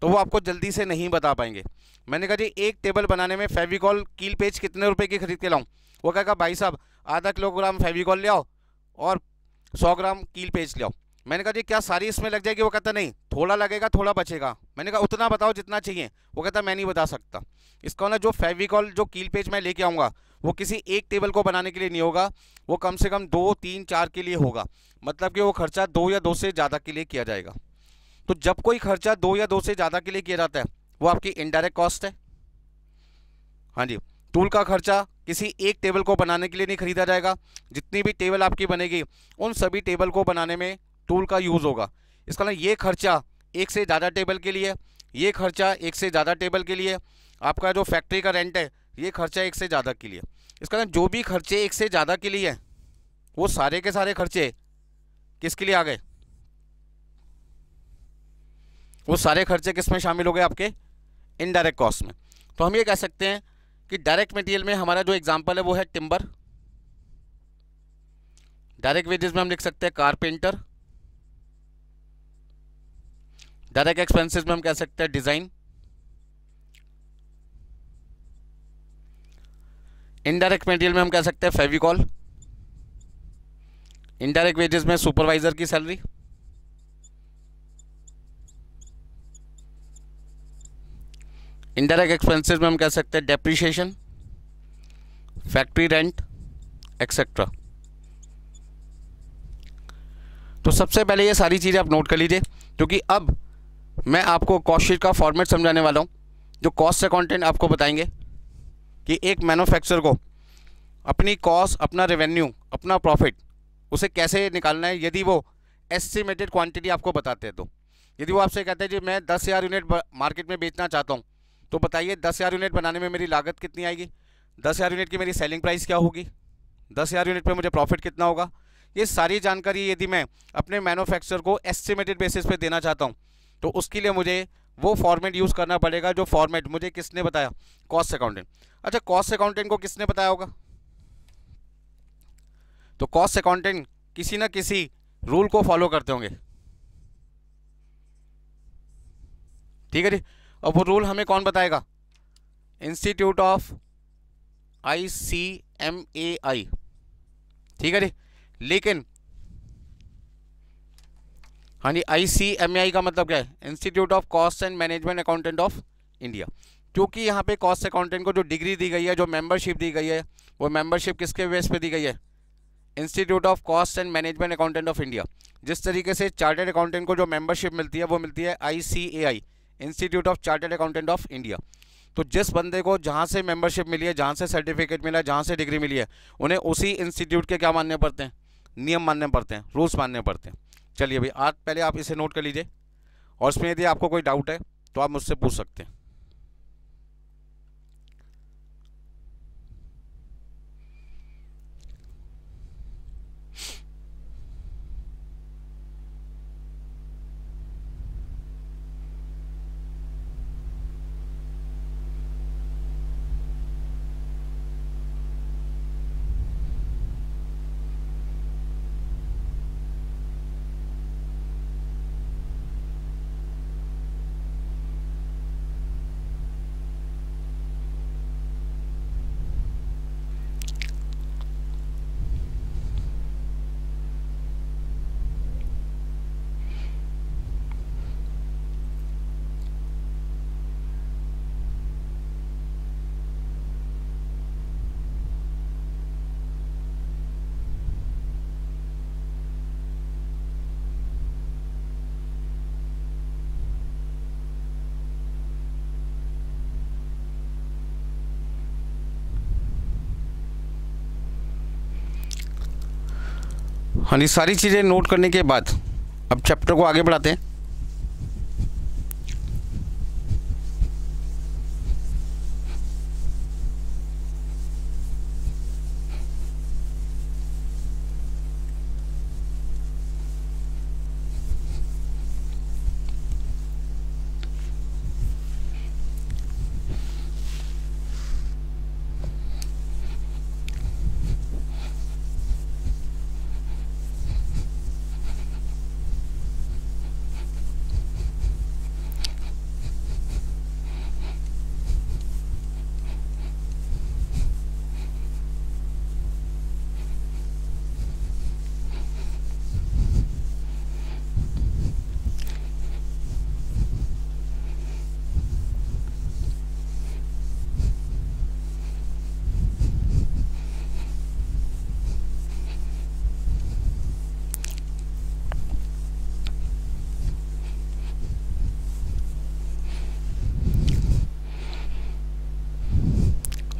तो वो आपको जल्दी से नहीं बता पाएंगे। मैंने कहा जी एक टेबल बनाने में फेविकॉल कील पेज कितने रुपए की खरीद के लाऊं? वो कहा भाई साहब आधा किलोग्राम फेविकॉल ले आओ और सौ ग्राम कील पेज ले आओ। मैंने कहा जी क्या सारी इसमें लग जाएगी? वो कहता नहीं, थोड़ा लगेगा थोड़ा बचेगा। मैंने कहा उतना बताओ जितना चाहिए। वो कहता मैं नहीं बता सकता। इसका ना जो फेविकॉल जो कील पेज मैं लेके आऊँगा वो किसी एक टेबल को बनाने के लिए नहीं होगा, वो कम से कम दो तीन चार के लिए होगा। मतलब कि वो खर्चा दो या दो से ज़्यादा के लिए किया जाएगा। तो जब कोई खर्चा दो या दो से ज़्यादा के लिए किया जाता है वो आपकी इनडायरेक्ट कॉस्ट है। हाँ जी, टूल का खर्चा किसी एक टेबल को बनाने के लिए नहीं खरीदा जाएगा। जितनी भी टेबल आपकी बनेगी उन सभी टेबल को बनाने में टूल का यूज़ होगा। इसका ना ये खर्चा एक से ज़्यादा टेबल के लिए, ये खर्चा एक से ज़्यादा टेबल के लिए, आपका जो फैक्ट्री का रेंट है ये खर्चा एक से ज़्यादा के लिए। इसका ना जो भी खर्चे एक से ज़्यादा के लिए हैं वो सारे के सारे खर्चे किसके लिए आ गए? वो सारे खर्चे किस में शामिल हो गए? आपके इनडायरेक्ट कॉस्ट में। तो हम ये कह सकते हैं कि डायरेक्ट मटेरियल में हमारा जो एग्जांपल है वो है टिम्बर। डायरेक्ट वेजेस में हम लिख सकते हैं कारपेंटर। डायरेक्ट एक्सपेंसेस में हम कह सकते हैं डिज़ाइन। इनडायरेक्ट मटेरियल में हम कह सकते हैं फेविकॉल। इनडायरेक्ट वेजेस में सुपरवाइजर की सैलरी। इनडायरेक्ट एक्सपेंसेस में हम कह सकते हैं डेप्रीशिएशन, फैक्ट्री रेंट एक्सेट्रा। तो सबसे पहले ये सारी चीज़ें आप नोट कर लीजिए, क्योंकि अब मैं आपको कॉस्ट शीट का फॉर्मेट समझाने वाला हूँ। जो कॉस्ट अकाउंटेंट आपको बताएंगे कि एक मैन्युफैक्चरर को अपनी कॉस्ट, अपना रेवेन्यू, अपना प्रॉफिट उसे कैसे निकालना है यदि वो एस्टिमेटेड क्वांटिटी आपको बताते हैं। तो यदि वो आपसे कहते हैं जी मैं दस हज़ार यूनिट मार्केट में बेचना चाहता हूँ, तो बताइए दस हज़ार यूनिट बनाने में मेरी लागत कितनी आएगी, दस हज़ार यूनिट की मेरी सेलिंग प्राइस क्या होगी, दस हज़ार यूनिट पे मुझे प्रॉफिट कितना होगा। ये सारी जानकारी यदि मैं अपने मैन्युफैक्चरर को एस्टिमेटेड बेसिस पे देना चाहता हूँ तो उसके लिए मुझे वो फॉर्मेट यूज़ करना पड़ेगा जो फॉर्मेट मुझे किसने बताया? Cost accountant. अच्छा, कॉस्ट अकाउंटेंट को किसने बताया होगा? तो कॉस्ट अकाउंटेंट किसी ना किसी रूल को फॉलो करते होंगे, ठीक है जी। अब वो रूल हमें कौन बताएगा? Institute of I C M A I, ठीक है जी। लेकिन हाँ जी, आई सी एम ए आई का मतलब क्या है? Institute of cost and management accountant of India. क्योंकि यहाँ पे कॉस्ट अकाउंटेंट को जो डिग्री दी गई है, जो मेंबरशिप दी गई है, वो मेंबरशिप किसके बेस पे दी गई है? Institute of cost and management accountant of India. जिस तरीके से चार्टर्ड अकाउंटेंट को जो मेंबरशिप मिलती है वो मिलती है I C A I, institute of chartered accountant of India. तो जिस बंदे को जहाँ से मेंबरशिप मिली है, जहाँ से सर्टिफिकेट मिला है, जहाँ से डिग्री मिली है, उन्हें उसी इंस्टीट्यूट के क्या मानने पड़ते हैं? नियम मानने पड़ते हैं, रूल्स मानने पड़ते हैं। चलिए भाई, आज पहले आप इसे नोट कर लीजिए और उसमें यदि आपको कोई डाउट है तो आप मुझसे पूछ सकते हैं। हाँ जी, सारी चीज़ें नोट करने के बाद अब चैप्टर को आगे बढ़ाते हैं।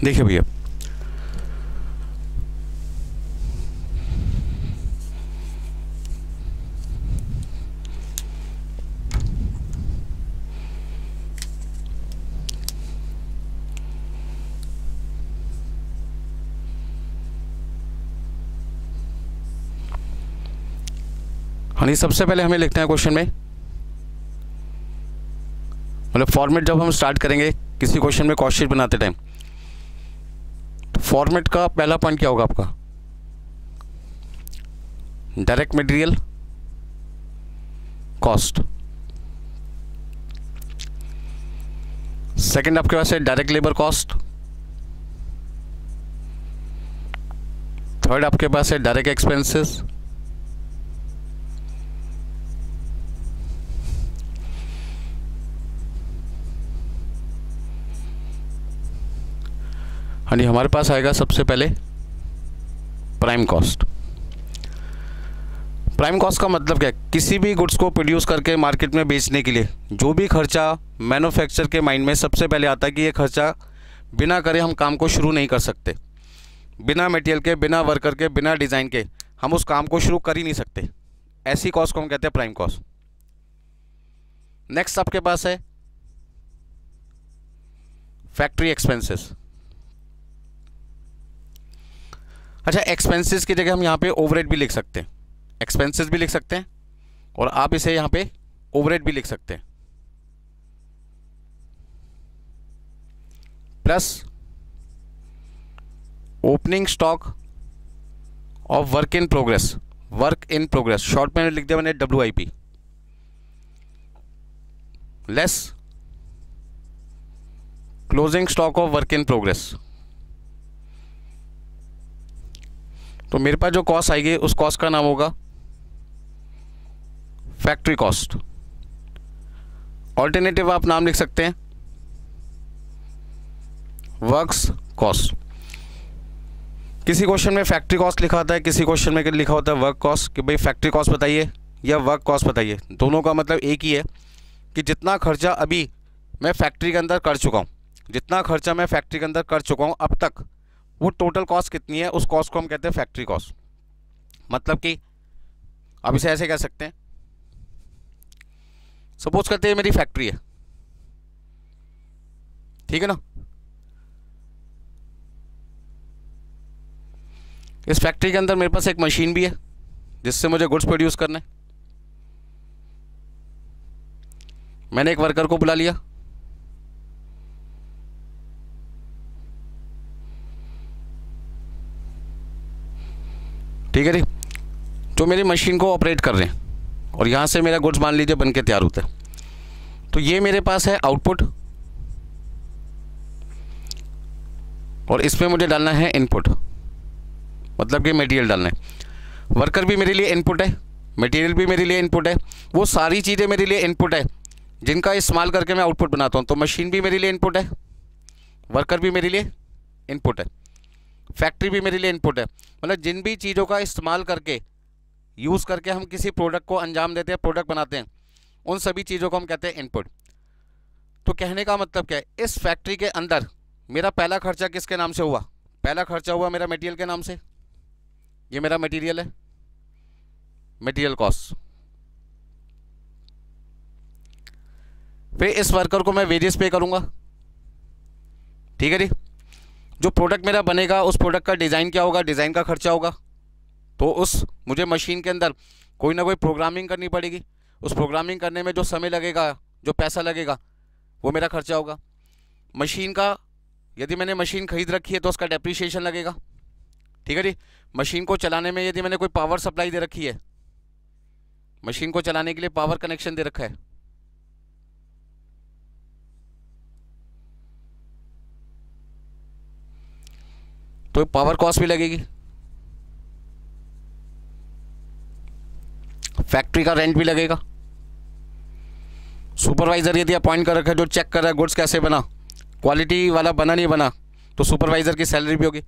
देखिए भैया, हाँ, सबसे पहले हमें लिखना है क्वेश्चन में, मतलब फॉर्मेट जब हम स्टार्ट करेंगे किसी क्वेश्चन में क्वेश्चन बनाते टाइम, फॉर्मेट का पहला पॉइंट क्या होगा आपका? Direct material cost. सेकंड आपके पास है डायरेक्ट लेबर कॉस्ट। थर्ड आपके पास है डायरेक्ट एक्सपेंसेस। हाँ जी, हमारे पास आएगा सबसे पहले प्राइम कॉस्ट। प्राइम कॉस्ट का मतलब क्या है? किसी भी गुड्स को प्रोड्यूस करके मार्केट में बेचने के लिए जो भी खर्चा मैन्युफैक्चर के माइंड में सबसे पहले आता है कि ये खर्चा बिना करे हम काम को शुरू नहीं कर सकते, बिना मटेरियल के, बिना वर्कर के, बिना डिज़ाइन के हम उस काम को शुरू कर ही नहीं सकते, ऐसी कॉस्ट को हम कहते हैं प्राइम कॉस्ट। नेक्स्ट आपके पास है फैक्ट्री एक्सपेंसेस। अच्छा, एक्सपेंसेस की जगह हम यहाँ पे ओवरहेड भी लिख सकते हैं, एक्सपेंसेस भी लिख सकते हैं और आप इसे यहाँ पे ओवरहेड भी लिख सकते हैं, प्लस ओपनिंग स्टॉक और work in progress, work in progress short में लिख दिया मैंने W I P, less closing stock of work in progress. तो मेरे पास जो कॉस्ट आएगी उस कॉस्ट का नाम होगा फैक्ट्री कॉस्ट। ऑल्टरनेटिव आप नाम लिख सकते हैं वर्क्स कॉस्ट। किसी क्वेश्चन में फैक्ट्री कॉस्ट लिखा होता है, किसी क्वेश्चन में लिखा होता है वर्क कॉस्ट, कि भाई फैक्ट्री कॉस्ट बताइए या वर्क कॉस्ट बताइए, दोनों का मतलब एक ही है कि जितना खर्चा अभी मैं फैक्ट्री के अंदर कर चुका हूँ, जितना खर्चा मैं फैक्ट्री के अंदर कर चुका हूँ अब तक, वो टोटल कॉस्ट कितनी है उस कॉस्ट को हम कहते हैं फैक्ट्री कॉस्ट। मतलब कि अब इसे ऐसे कह सकते हैं, सपोज करते हैं मेरी फैक्ट्री है, ठीक है ना, इस फैक्ट्री के अंदर मेरे पास एक मशीन भी है जिससे मुझे गुड्स प्रोड्यूस करना है, मैंने एक वर्कर को बुला लिया, ठीक है जी, जो मेरी मशीन को ऑपरेट कर रहे हैं और यहाँ से मेरा गुड्स मान लीजिए बन के तैयार होता है। तो ये मेरे पास है आउटपुट और इसमें मुझे डालना है इनपुट, मतलब कि मटेरियल डालना है। वर्कर भी मेरे लिए इनपुट है, मटेरियल भी मेरे लिए इनपुट है, वो सारी चीज़ें मेरे लिए इनपुट है जिनका इस्तेमाल करके मैं आउटपुट बनाता हूँ। तो मशीन भी मेरे लिए इनपुट है, वर्कर भी मेरे लिए इनपुट है, फैक्ट्री भी मेरे लिए इनपुट है। मतलब जिन भी चीज़ों का इस्तेमाल करके, यूज़ करके हम किसी प्रोडक्ट को अंजाम देते हैं, प्रोडक्ट बनाते हैं, उन सभी चीज़ों को हम कहते हैं इनपुट। तो कहने का मतलब क्या है, इस फैक्ट्री के अंदर मेरा पहला खर्चा किसके नाम से हुआ? पहला खर्चा हुआ मेरा मटेरियल के नाम से, ये मेरा मटेरियल है, मटेरियल कॉस्ट। फिर इस वर्कर को मैं वेजेस पे करूँगा, ठीक है जी। जो प्रोडक्ट मेरा बनेगा उस प्रोडक्ट का डिज़ाइन क्या होगा, डिज़ाइन का खर्चा होगा। तो उस मुझे मशीन के अंदर कोई ना कोई प्रोग्रामिंग करनी पड़ेगी, उस प्रोग्रामिंग करने में जो समय लगेगा, जो पैसा लगेगा, वो मेरा खर्चा होगा। मशीन का, यदि मैंने मशीन खरीद रखी है तो उसका डेप्रीशिएशन लगेगा, ठीक है जी। मशीन को चलाने में यदि मैंने कोई पावर सप्लाई दे रखी है, मशीन को चलाने के लिए पावर कनेक्शन दे रखा है, तो पावर कॉस्ट भी लगेगी। फैक्ट्री का रेंट भी लगेगा। सुपरवाइजर यदि अपॉइंट कर रखा है जो चेक कर रहा है गुड्स कैसे बना, क्वालिटी वाला बना नहीं बना, तो सुपरवाइजर की सैलरी भी होगी।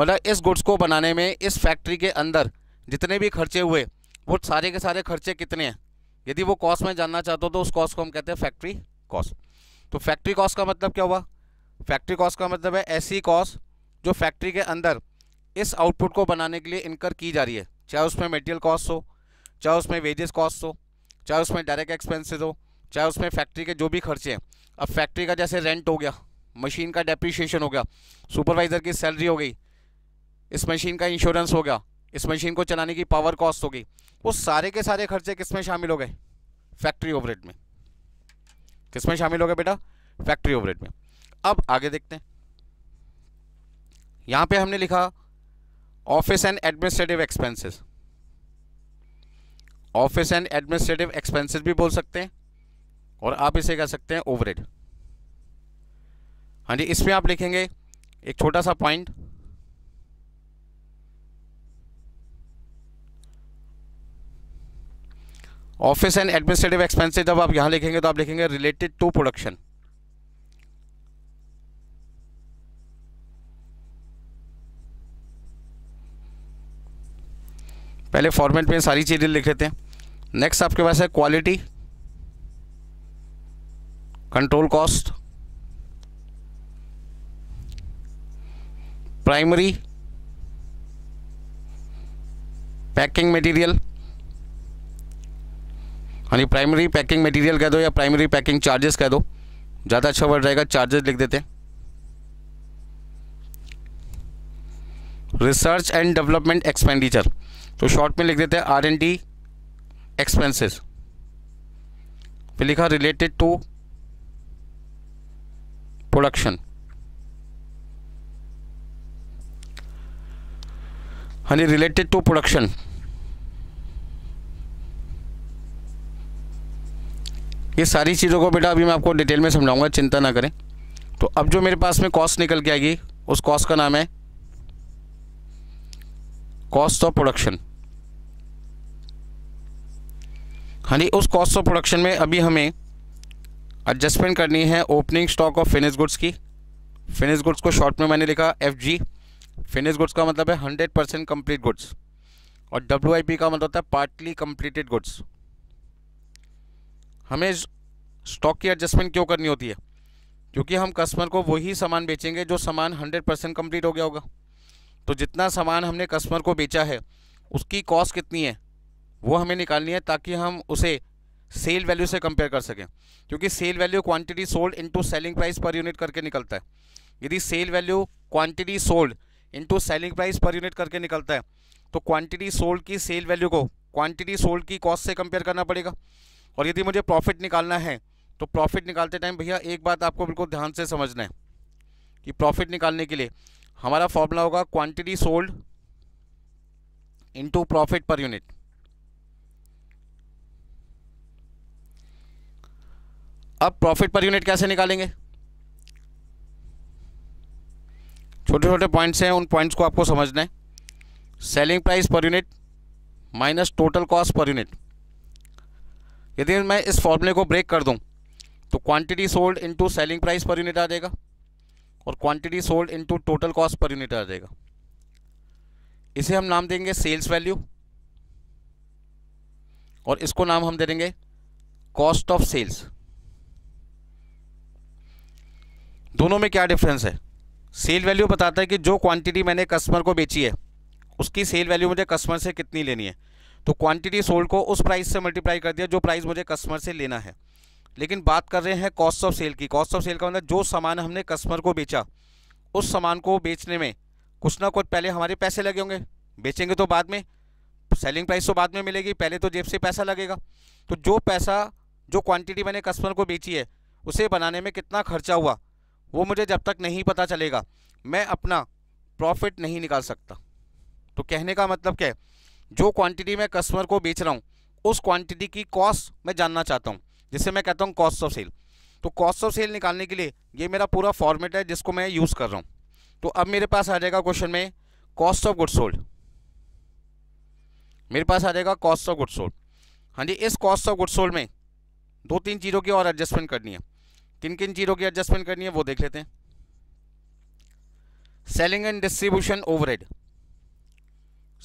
मतलब इस गुड्स को बनाने में इस फैक्ट्री के अंदर जितने भी खर्चे हुए वो सारे के सारे खर्चे कितने हैं, यदि वो कॉस्ट में जानना चाहते हो तो उस कॉस्ट को हम कहते हैं फैक्ट्री कॉस्ट। तो फैक्ट्री कॉस्ट का मतलब क्या हुआ? फैक्ट्री कॉस्ट का मतलब है ऐसी कॉस्ट जो फैक्ट्री के अंदर इस आउटपुट को बनाने के लिए इनकर की जा रही है, चाहे उसमें मटेरियल कॉस्ट हो, चाहे उसमें वेजेस कॉस्ट हो, चाहे उसमें डायरेक्ट एक्सपेंसेस हो, चाहे उसमें फैक्ट्री के जो भी खर्चे हैं। अब फैक्ट्री का जैसे रेंट हो गया, मशीन का डेप्रिशिएशन हो गया, सुपरवाइज़र की सैलरी हो गई, इस मशीन का इंश्योरेंस हो गया, इस मशीन को चलाने की पावर कॉस्ट हो गई, वो सारे के सारे खर्चे किस में शामिल हो गए? फैक्ट्री ओवरहेड में। किस में शामिल हो गए बेटा? फैक्ट्री ओवरहेड में। अब आगे देखते हैं, यहाँ पे हमने लिखा office and administrative expenses. Office and administrative expenses भी बोल सकते हैं और आप इसे कह सकते हैं ओवरहेड। हाँ जी, इसमें आप लिखेंगे एक छोटा सा point, office and administrative expenses जब आप यहाँ लिखेंगे तो आप लिखेंगे रिलेटेड टू प्रोडक्शन, पहले फॉर्मेट में सारी चीज़ें लिख लेते हैं। नेक्स्ट आपके पास है quality control cost, primary packing material, यानी प्राइमरी पैकिंग मटेरियल कह दो या प्राइमरी पैकिंग चार्जेस कह दो, ज़्यादा अच्छा वर्ड रहेगा, चार्जेस लिख देते हैं। रिसर्च एंड डेवलपमेंट एक्सपेंडिचर, तो शॉर्ट में लिख देते हैं आर एंड डी एक्सपेंसेस। फिर लिखा related to production. and related to production. ये सारी चीज़ों को बेटा अभी मैं आपको डिटेल में समझाऊंगा, चिंता ना करें। तो अब जो मेरे पास में कॉस्ट निकल के आएगी उस कॉस्ट का नाम है कॉस्ट ऑफ प्रोडक्शन। हाँ जी, उस कॉस्ट ऑफ प्रोडक्शन में अभी हमें एडजस्टमेंट करनी है opening stock of finish goods की। फिनिश गुड्स को शॉर्ट में मैंने लिखा एफ जी। फिनिश गुड्स का मतलब है हंड्रेड परसेंट कम्प्लीट गुड्स और डब्ल्यू आई पी का मतलब होता है पार्टली कम्प्लीटेड गुड्स। हमें स्टॉक की एडजस्टमेंट क्यों करनी होती है? क्योंकि हम कस्टमर को वही सामान बेचेंगे जो सामान हंड्रेड परसेंट कम्प्लीट हो गया होगा। तो जितना सामान हमने कस्टमर को बेचा है उसकी कॉस्ट कितनी है वो हमें निकालनी है, ताकि हम उसे सेल वैल्यू से कंपेयर कर सकें। क्योंकि sale value quantity sold into selling price per unit करके निकलता है। यदि sale value quantity sold into selling price per unit करके निकलता है तो क्वांटिटी सोल्ड की सेल वैल्यू को क्वांटिटी सोल्ड की कॉस्ट से कंपेयर करना पड़ेगा। और यदि मुझे प्रॉफिट निकालना है तो प्रॉफिट निकालते टाइम भैया एक बात आपको बिल्कुल ध्यान से समझना है कि प्रॉफिट निकालने के लिए हमारा फॉर्मूला होगा quantity sold into profit per unit. अब प्रॉफिट पर यूनिट कैसे निकालेंगे? छोटे छोटे पॉइंट्स हैं, उन पॉइंट्स को आपको समझना है। Selling price per unit minus total cost per unit. यदि मैं इस फॉर्मूले को ब्रेक कर दूं तो quantity sold into selling price per unit आ जाएगा और quantity sold into total cost per unit आ जाएगा। इसे हम नाम देंगे सेल्स वैल्यू और इसको नाम हम दे देंगे कॉस्ट ऑफ सेल्स। दोनों में क्या डिफरेंस है? सेल वैल्यू बताता है कि जो क्वांटिटी मैंने कस्टमर को बेची है उसकी सेल वैल्यू मुझे कस्टमर से कितनी लेनी है। तो क्वांटिटी सोल्ड को उस प्राइस से मल्टीप्लाई कर दिया जो प्राइस मुझे कस्टमर से लेना है। लेकिन बात कर रहे हैं कॉस्ट ऑफ सेल की। कॉस्ट ऑफ सेल का मतलब जो सामान हमने कस्टमर को बेचा, उस सामान को बेचने में कुछ ना कुछ पहले हमारे पैसे लगे होंगे। बेचेंगे तो बाद में, सेलिंग प्राइस तो बाद में मिलेगी, पहले तो जेब से पैसा लगेगा। तो जो पैसा, जो क्वांटिटी मैंने कस्टमर को बेची है उसे बनाने में कितना खर्चा हुआ वो मुझे जब तक नहीं पता चलेगा मैं अपना प्रॉफिट नहीं निकाल सकता। तो कहने का मतलब क्या है? जो क्वांटिटी मैं कस्टमर को बेच रहा हूँ उस क्वांटिटी की कॉस्ट मैं जानना चाहता हूँ, जिसे मैं कहता हूँ कॉस्ट ऑफ सेल। तो कॉस्ट ऑफ सेल निकालने के लिए ये मेरा पूरा फॉर्मेट है जिसको मैं यूज़ कर रहा हूँ। तो अब मेरे पास आ जाएगा क्वेश्चन में कॉस्ट ऑफ गुड्स सोल्ड। मेरे पास आ जाएगा कॉस्ट ऑफ गुड्स सोल्ड। हाँ जी, इस कॉस्ट ऑफ गुड्स सोल्ड में दो तीन चीज़ों की और एडजस्टमेंट करनी है। किन किन चीज़ों की एडजस्टमेंट करनी है वो देख लेते हैं। Selling and distribution overhead.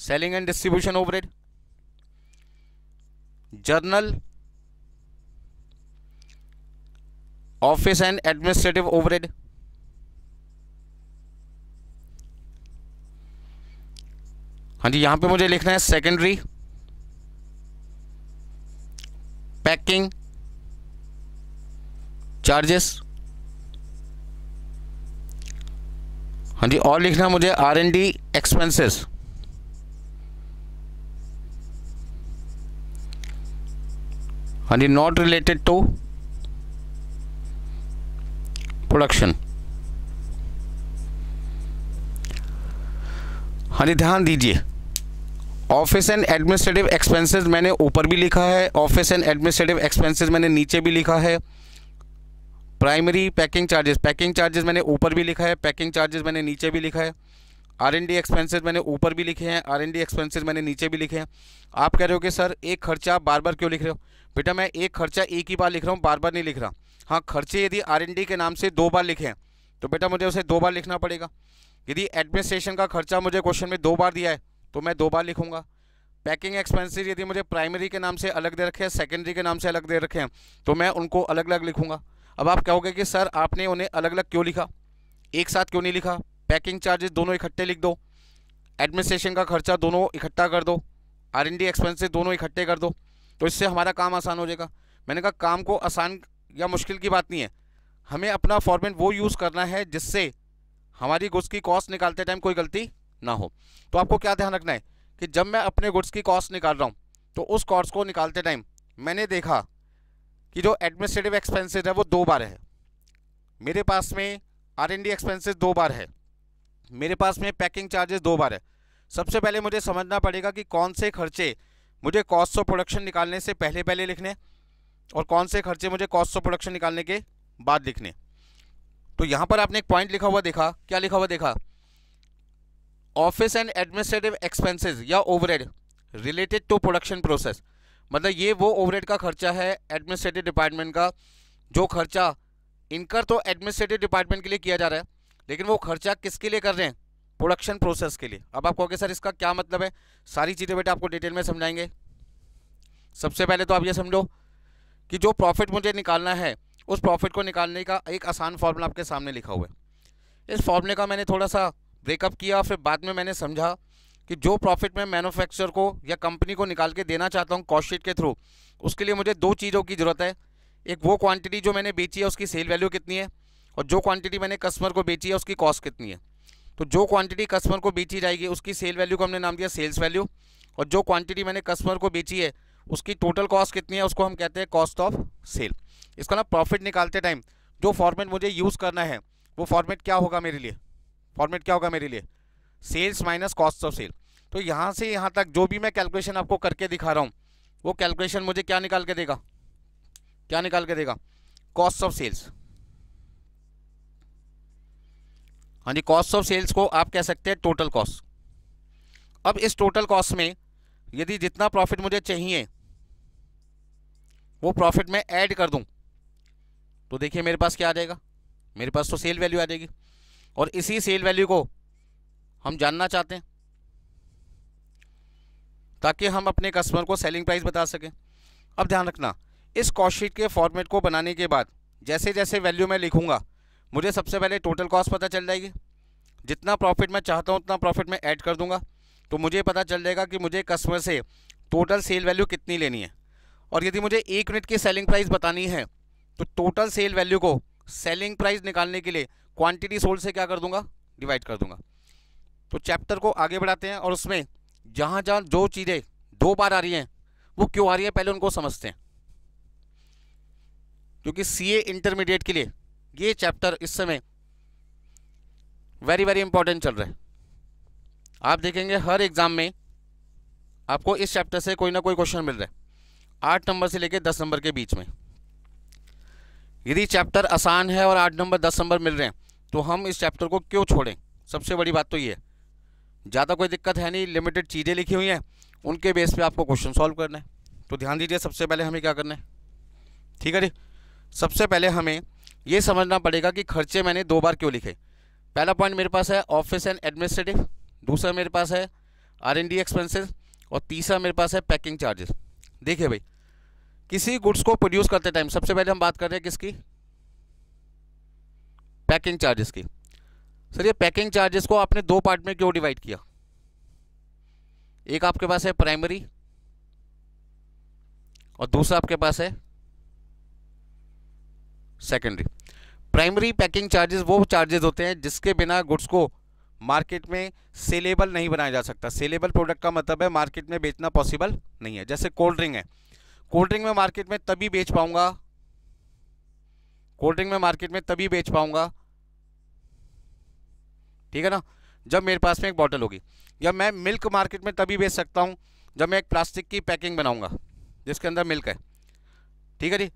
Selling and distribution overhead, general office and administrative overhead, हाँ जी यहां पे मुझे लिखना है सेकेंडरी पैकिंग चार्जेस, हाँ जी, और लिखना मुझे आर एंड डी एक्सपेंसेस। हाँ जी, नॉट रिलेटेड टू प्रोडक्शन। हाँ जी, ध्यान दीजिए ऑफिस एंड एडमिनिस्ट्रेटिव एक्सपेंसेस मैंने ऊपर भी लिखा है, ऑफिस एंड एडमिनिस्ट्रेटिव एक्सपेंसेस मैंने नीचे भी लिखा है। Primary packing charges, packing charges मैंने ऊपर भी लिखा है, पैकिंग चार्जेस मैंने नीचे भी लिखा है। आर एन डी एक्सपेंसेज मैंने ऊपर भी लिखे हैं, आर एन डी एक्सपेंसेज मैंने नीचे भी लिखे हैं। आप कह रहे हो कि सर एक खर्चा आप बार बार क्यों लिख रहे हो? बेटा मैं एक खर्चा एक ही बार लिख रहा हूँ, बार बार नहीं लिख रहा। हाँ, खर्चे यदि आर एन डी के नाम से दो बार लिखे हैं तो बेटा मुझे उसे दो बार लिखना पड़ेगा। यदि एडमिनिस्ट्रेशन का खर्चा मुझे क्वेश्चन में दो बार दिया है तो मैं दो बार लिखूँगा। पैकिंग एक्सपेंसेज यदि मुझे प्राइमरी के नाम से अलग दे रखे हैं, सेकेंडरी के नाम से अलग दे रखे हैं तो मैं उनको अलग अलग लिखूँगा। अब आप कहोगे कि सर आपने उन्हें अलग अलग क्यों लिखा, एक साथ क्यों नहीं लिखा? पैकिंग चार्जेस दोनों इकट्ठे लिख दो, एडमिनिस्ट्रेशन का खर्चा दोनों इकट्ठा कर दो, आर एन डी एक्सपेंसेस दोनों इकट्ठे कर दो, तो इससे हमारा काम आसान हो जाएगा। मैंने कहा काम को आसान या मुश्किल की बात नहीं है, हमें अपना फॉर्मेट वो यूज़ करना है जिससे हमारी गुड्स की कॉस्ट निकालते टाइम कोई गलती ना हो। तो आपको क्या ध्यान रखना है कि जब मैं अपने गुड्स की कॉस्ट निकाल रहा हूँ तो उस कॉस्ट को निकालते टाइम मैंने देखा कि जो एडमिनिस्ट्रेटिव एक्सपेंसेस है वो दो बार है, मेरे पास में आर एन डी एक्सपेंसेस दो बार है, मेरे पास में पैकिंग चार्जेस दो बार है, सबसे पहले मुझे समझना पड़ेगा कि कौन से खर्चे मुझे कॉस्ट ऑफ प्रोडक्शन निकालने से पहले पहले लिखने और कौन से खर्चे मुझे कॉस्ट ऑफ प्रोडक्शन निकालने के बाद लिखने। तो यहाँ पर आपने एक पॉइंट लिखा हुआ देखा, क्या लिखा हुआ देखा, ऑफिस एंड एडमिनिस्ट्रेटिव एक्सपेंसेस या overhead related to production process. मतलब ये वो ओवरहेड का खर्चा है एडमिनिस्ट्रेटिव डिपार्टमेंट का, जो खर्चा इनकर तो एडमिनिस्ट्रेटिव डिपार्टमेंट के लिए किया जा रहा है, लेकिन वो खर्चा किसके लिए कर रहे हैं, प्रोडक्शन प्रोसेस के लिए। अब आप कहोगे सर इसका क्या मतलब है, सारी चीज़ें बेटा आपको डिटेल में समझाएंगे। सबसे पहले तो आप ये समझो कि जो प्रॉफिट मुझे निकालना है उस प्रॉफिट को निकालने का एक आसान फार्मूला आपके सामने लिखा हुआ है। इस फार्मूले का मैंने थोड़ा सा ब्रेकअप किया, फिर बाद में मैंने समझा कि जो प्रॉफिट मैं मैन्युफैक्चरर को या कंपनी को निकाल के देना चाहता हूँ कॉस्ट शीट के थ्रू, उसके लिए मुझे दो चीज़ों की ज़रूरत है। एक वो क्वांटिटी जो मैंने बेची है उसकी सेल वैल्यू कितनी है, और जो क्वांटिटी मैंने कस्टमर को बेची है उसकी कॉस्ट कितनी है। तो जो क्वांटिटी कस्टमर को बेची जाएगी उसकी सेल वैल्यू को हमने नाम दिया सेल्स वैल्यू, और जो क्वांटिटी मैंने कस्टमर को बेची है उसकी टोटल कॉस्ट कितनी है उसको हम कहते हैं कॉस्ट ऑफ सेल। इसका ना प्रॉफिट निकालते टाइम जो फॉर्मेट मुझे यूज़ करना है वो फॉर्मेट क्या होगा मेरे लिए, फॉर्मेट क्या होगा मेरे लिए, sales minus cost of sale. तो यहाँ से यहाँ तक जो भी मैं कैलकुलेशन आपको करके दिखा रहा हूँ वो कैलकुलेशन मुझे क्या निकाल के देगा, क्या निकाल के देगा, कॉस्ट ऑफ सेल्स। हाँ जी, कॉस्ट ऑफ सेल्स को आप कह सकते हैं टोटल कॉस्ट। अब इस टोटल कॉस्ट में यदि जितना प्रॉफिट मुझे चाहिए वो प्रॉफिट मैं ऐड कर दूं तो देखिए मेरे पास क्या आ जाएगा, मेरे पास तो सेल वैल्यू आ जाएगी, और इसी सेल वैल्यू को हम जानना चाहते हैं ताकि हम अपने कस्टमर को सेलिंग प्राइस बता सकें। अब ध्यान रखना, इस कॉस्ट शीट के फॉर्मेट को बनाने के बाद जैसे जैसे वैल्यू मैं लिखूंगा मुझे सबसे पहले टोटल कॉस्ट पता चल जाएगी, जितना प्रॉफिट मैं चाहता हूं उतना प्रॉफिट मैं ऐड कर दूंगा, तो मुझे पता चल जाएगा कि मुझे कस्टमर से टोटल सेल वैल्यू कितनी लेनी है। और यदि मुझे एक यूनिट की सेलिंग प्राइस बतानी है तो टोटल सेल वैल्यू को सेलिंग प्राइस निकालने के लिए क्वांटिटी सोल्ड से क्या कर दूंगा, डिवाइड कर दूंगा। तो चैप्टर को आगे बढ़ाते हैं और उसमें जहाँ जहाँ जो चीज़ें दो बार आ रही हैं वो क्यों आ रही हैं पहले उनको समझते हैं, क्योंकि सीए इंटरमीडिएट के लिए ये चैप्टर इस समय वेरी वेरी इंपॉर्टेंट चल रहा है। आप देखेंगे हर एग्ज़ाम में आपको इस चैप्टर से कोई ना कोई क्वेश्चन मिल रहा है, आठ नंबर से लेकर दस नंबर के बीच में। यदि चैप्टर आसान है और आठ नंबर दस नंबर मिल रहे हैं तो हम इस चैप्टर को क्यों छोड़ें, सबसे बड़ी बात तो ये है। ज़्यादा कोई दिक्कत है नहीं, लिमिटेड चीज़ें लिखी हुई हैं उनके बेस पे आपको क्वेश्चन सॉल्व करना है। तो ध्यान दीजिए सबसे पहले हमें क्या करना है, ठीक है जी, सबसे पहले हमें ये समझना पड़ेगा कि खर्चे मैंने दो बार क्यों लिखे। पहला पॉइंट मेरे पास है ऑफिस एंड एडमिनिस्ट्रेटिव, दूसरा मेरे पास है आर एन डी एक्सपेंसेस, और तीसरा मेरे पास है पैकिंग चार्जेस। देखिए भाई, किसी गुड्स को प्रोड्यूस करते टाइम सबसे पहले हम बात कर रहे हैं किसकी, पैकिंग चार्जेस की। सर ये पैकिंग चार्जेस को आपने दो पार्ट में क्यों डिवाइड किया, एक आपके पास है प्राइमरी और दूसरा आपके पास है सेकेंडरी। प्राइमरी पैकिंग चार्जेस वो चार्जेस होते हैं जिसके बिना गुड्स को मार्केट में सेलेबल नहीं बनाया जा सकता। सेलेबल प्रोडक्ट का मतलब है मार्केट में बेचना पॉसिबल नहीं है। जैसे कोल्ड ड्रिंक है, कोल्ड ड्रिंक में मार्केट में तभी बेच पाऊंगा कोल्ड ड्रिंक में मार्केट में तभी बेच पाऊंगा ठीक है ना, जब मेरे पास में एक बॉटल होगी। या मैं मिल्क मार्केट में तभी बेच सकता हूँ जब मैं एक प्लास्टिक की पैकिंग बनाऊँगा जिसके अंदर मिल्क है, ठीक है जी।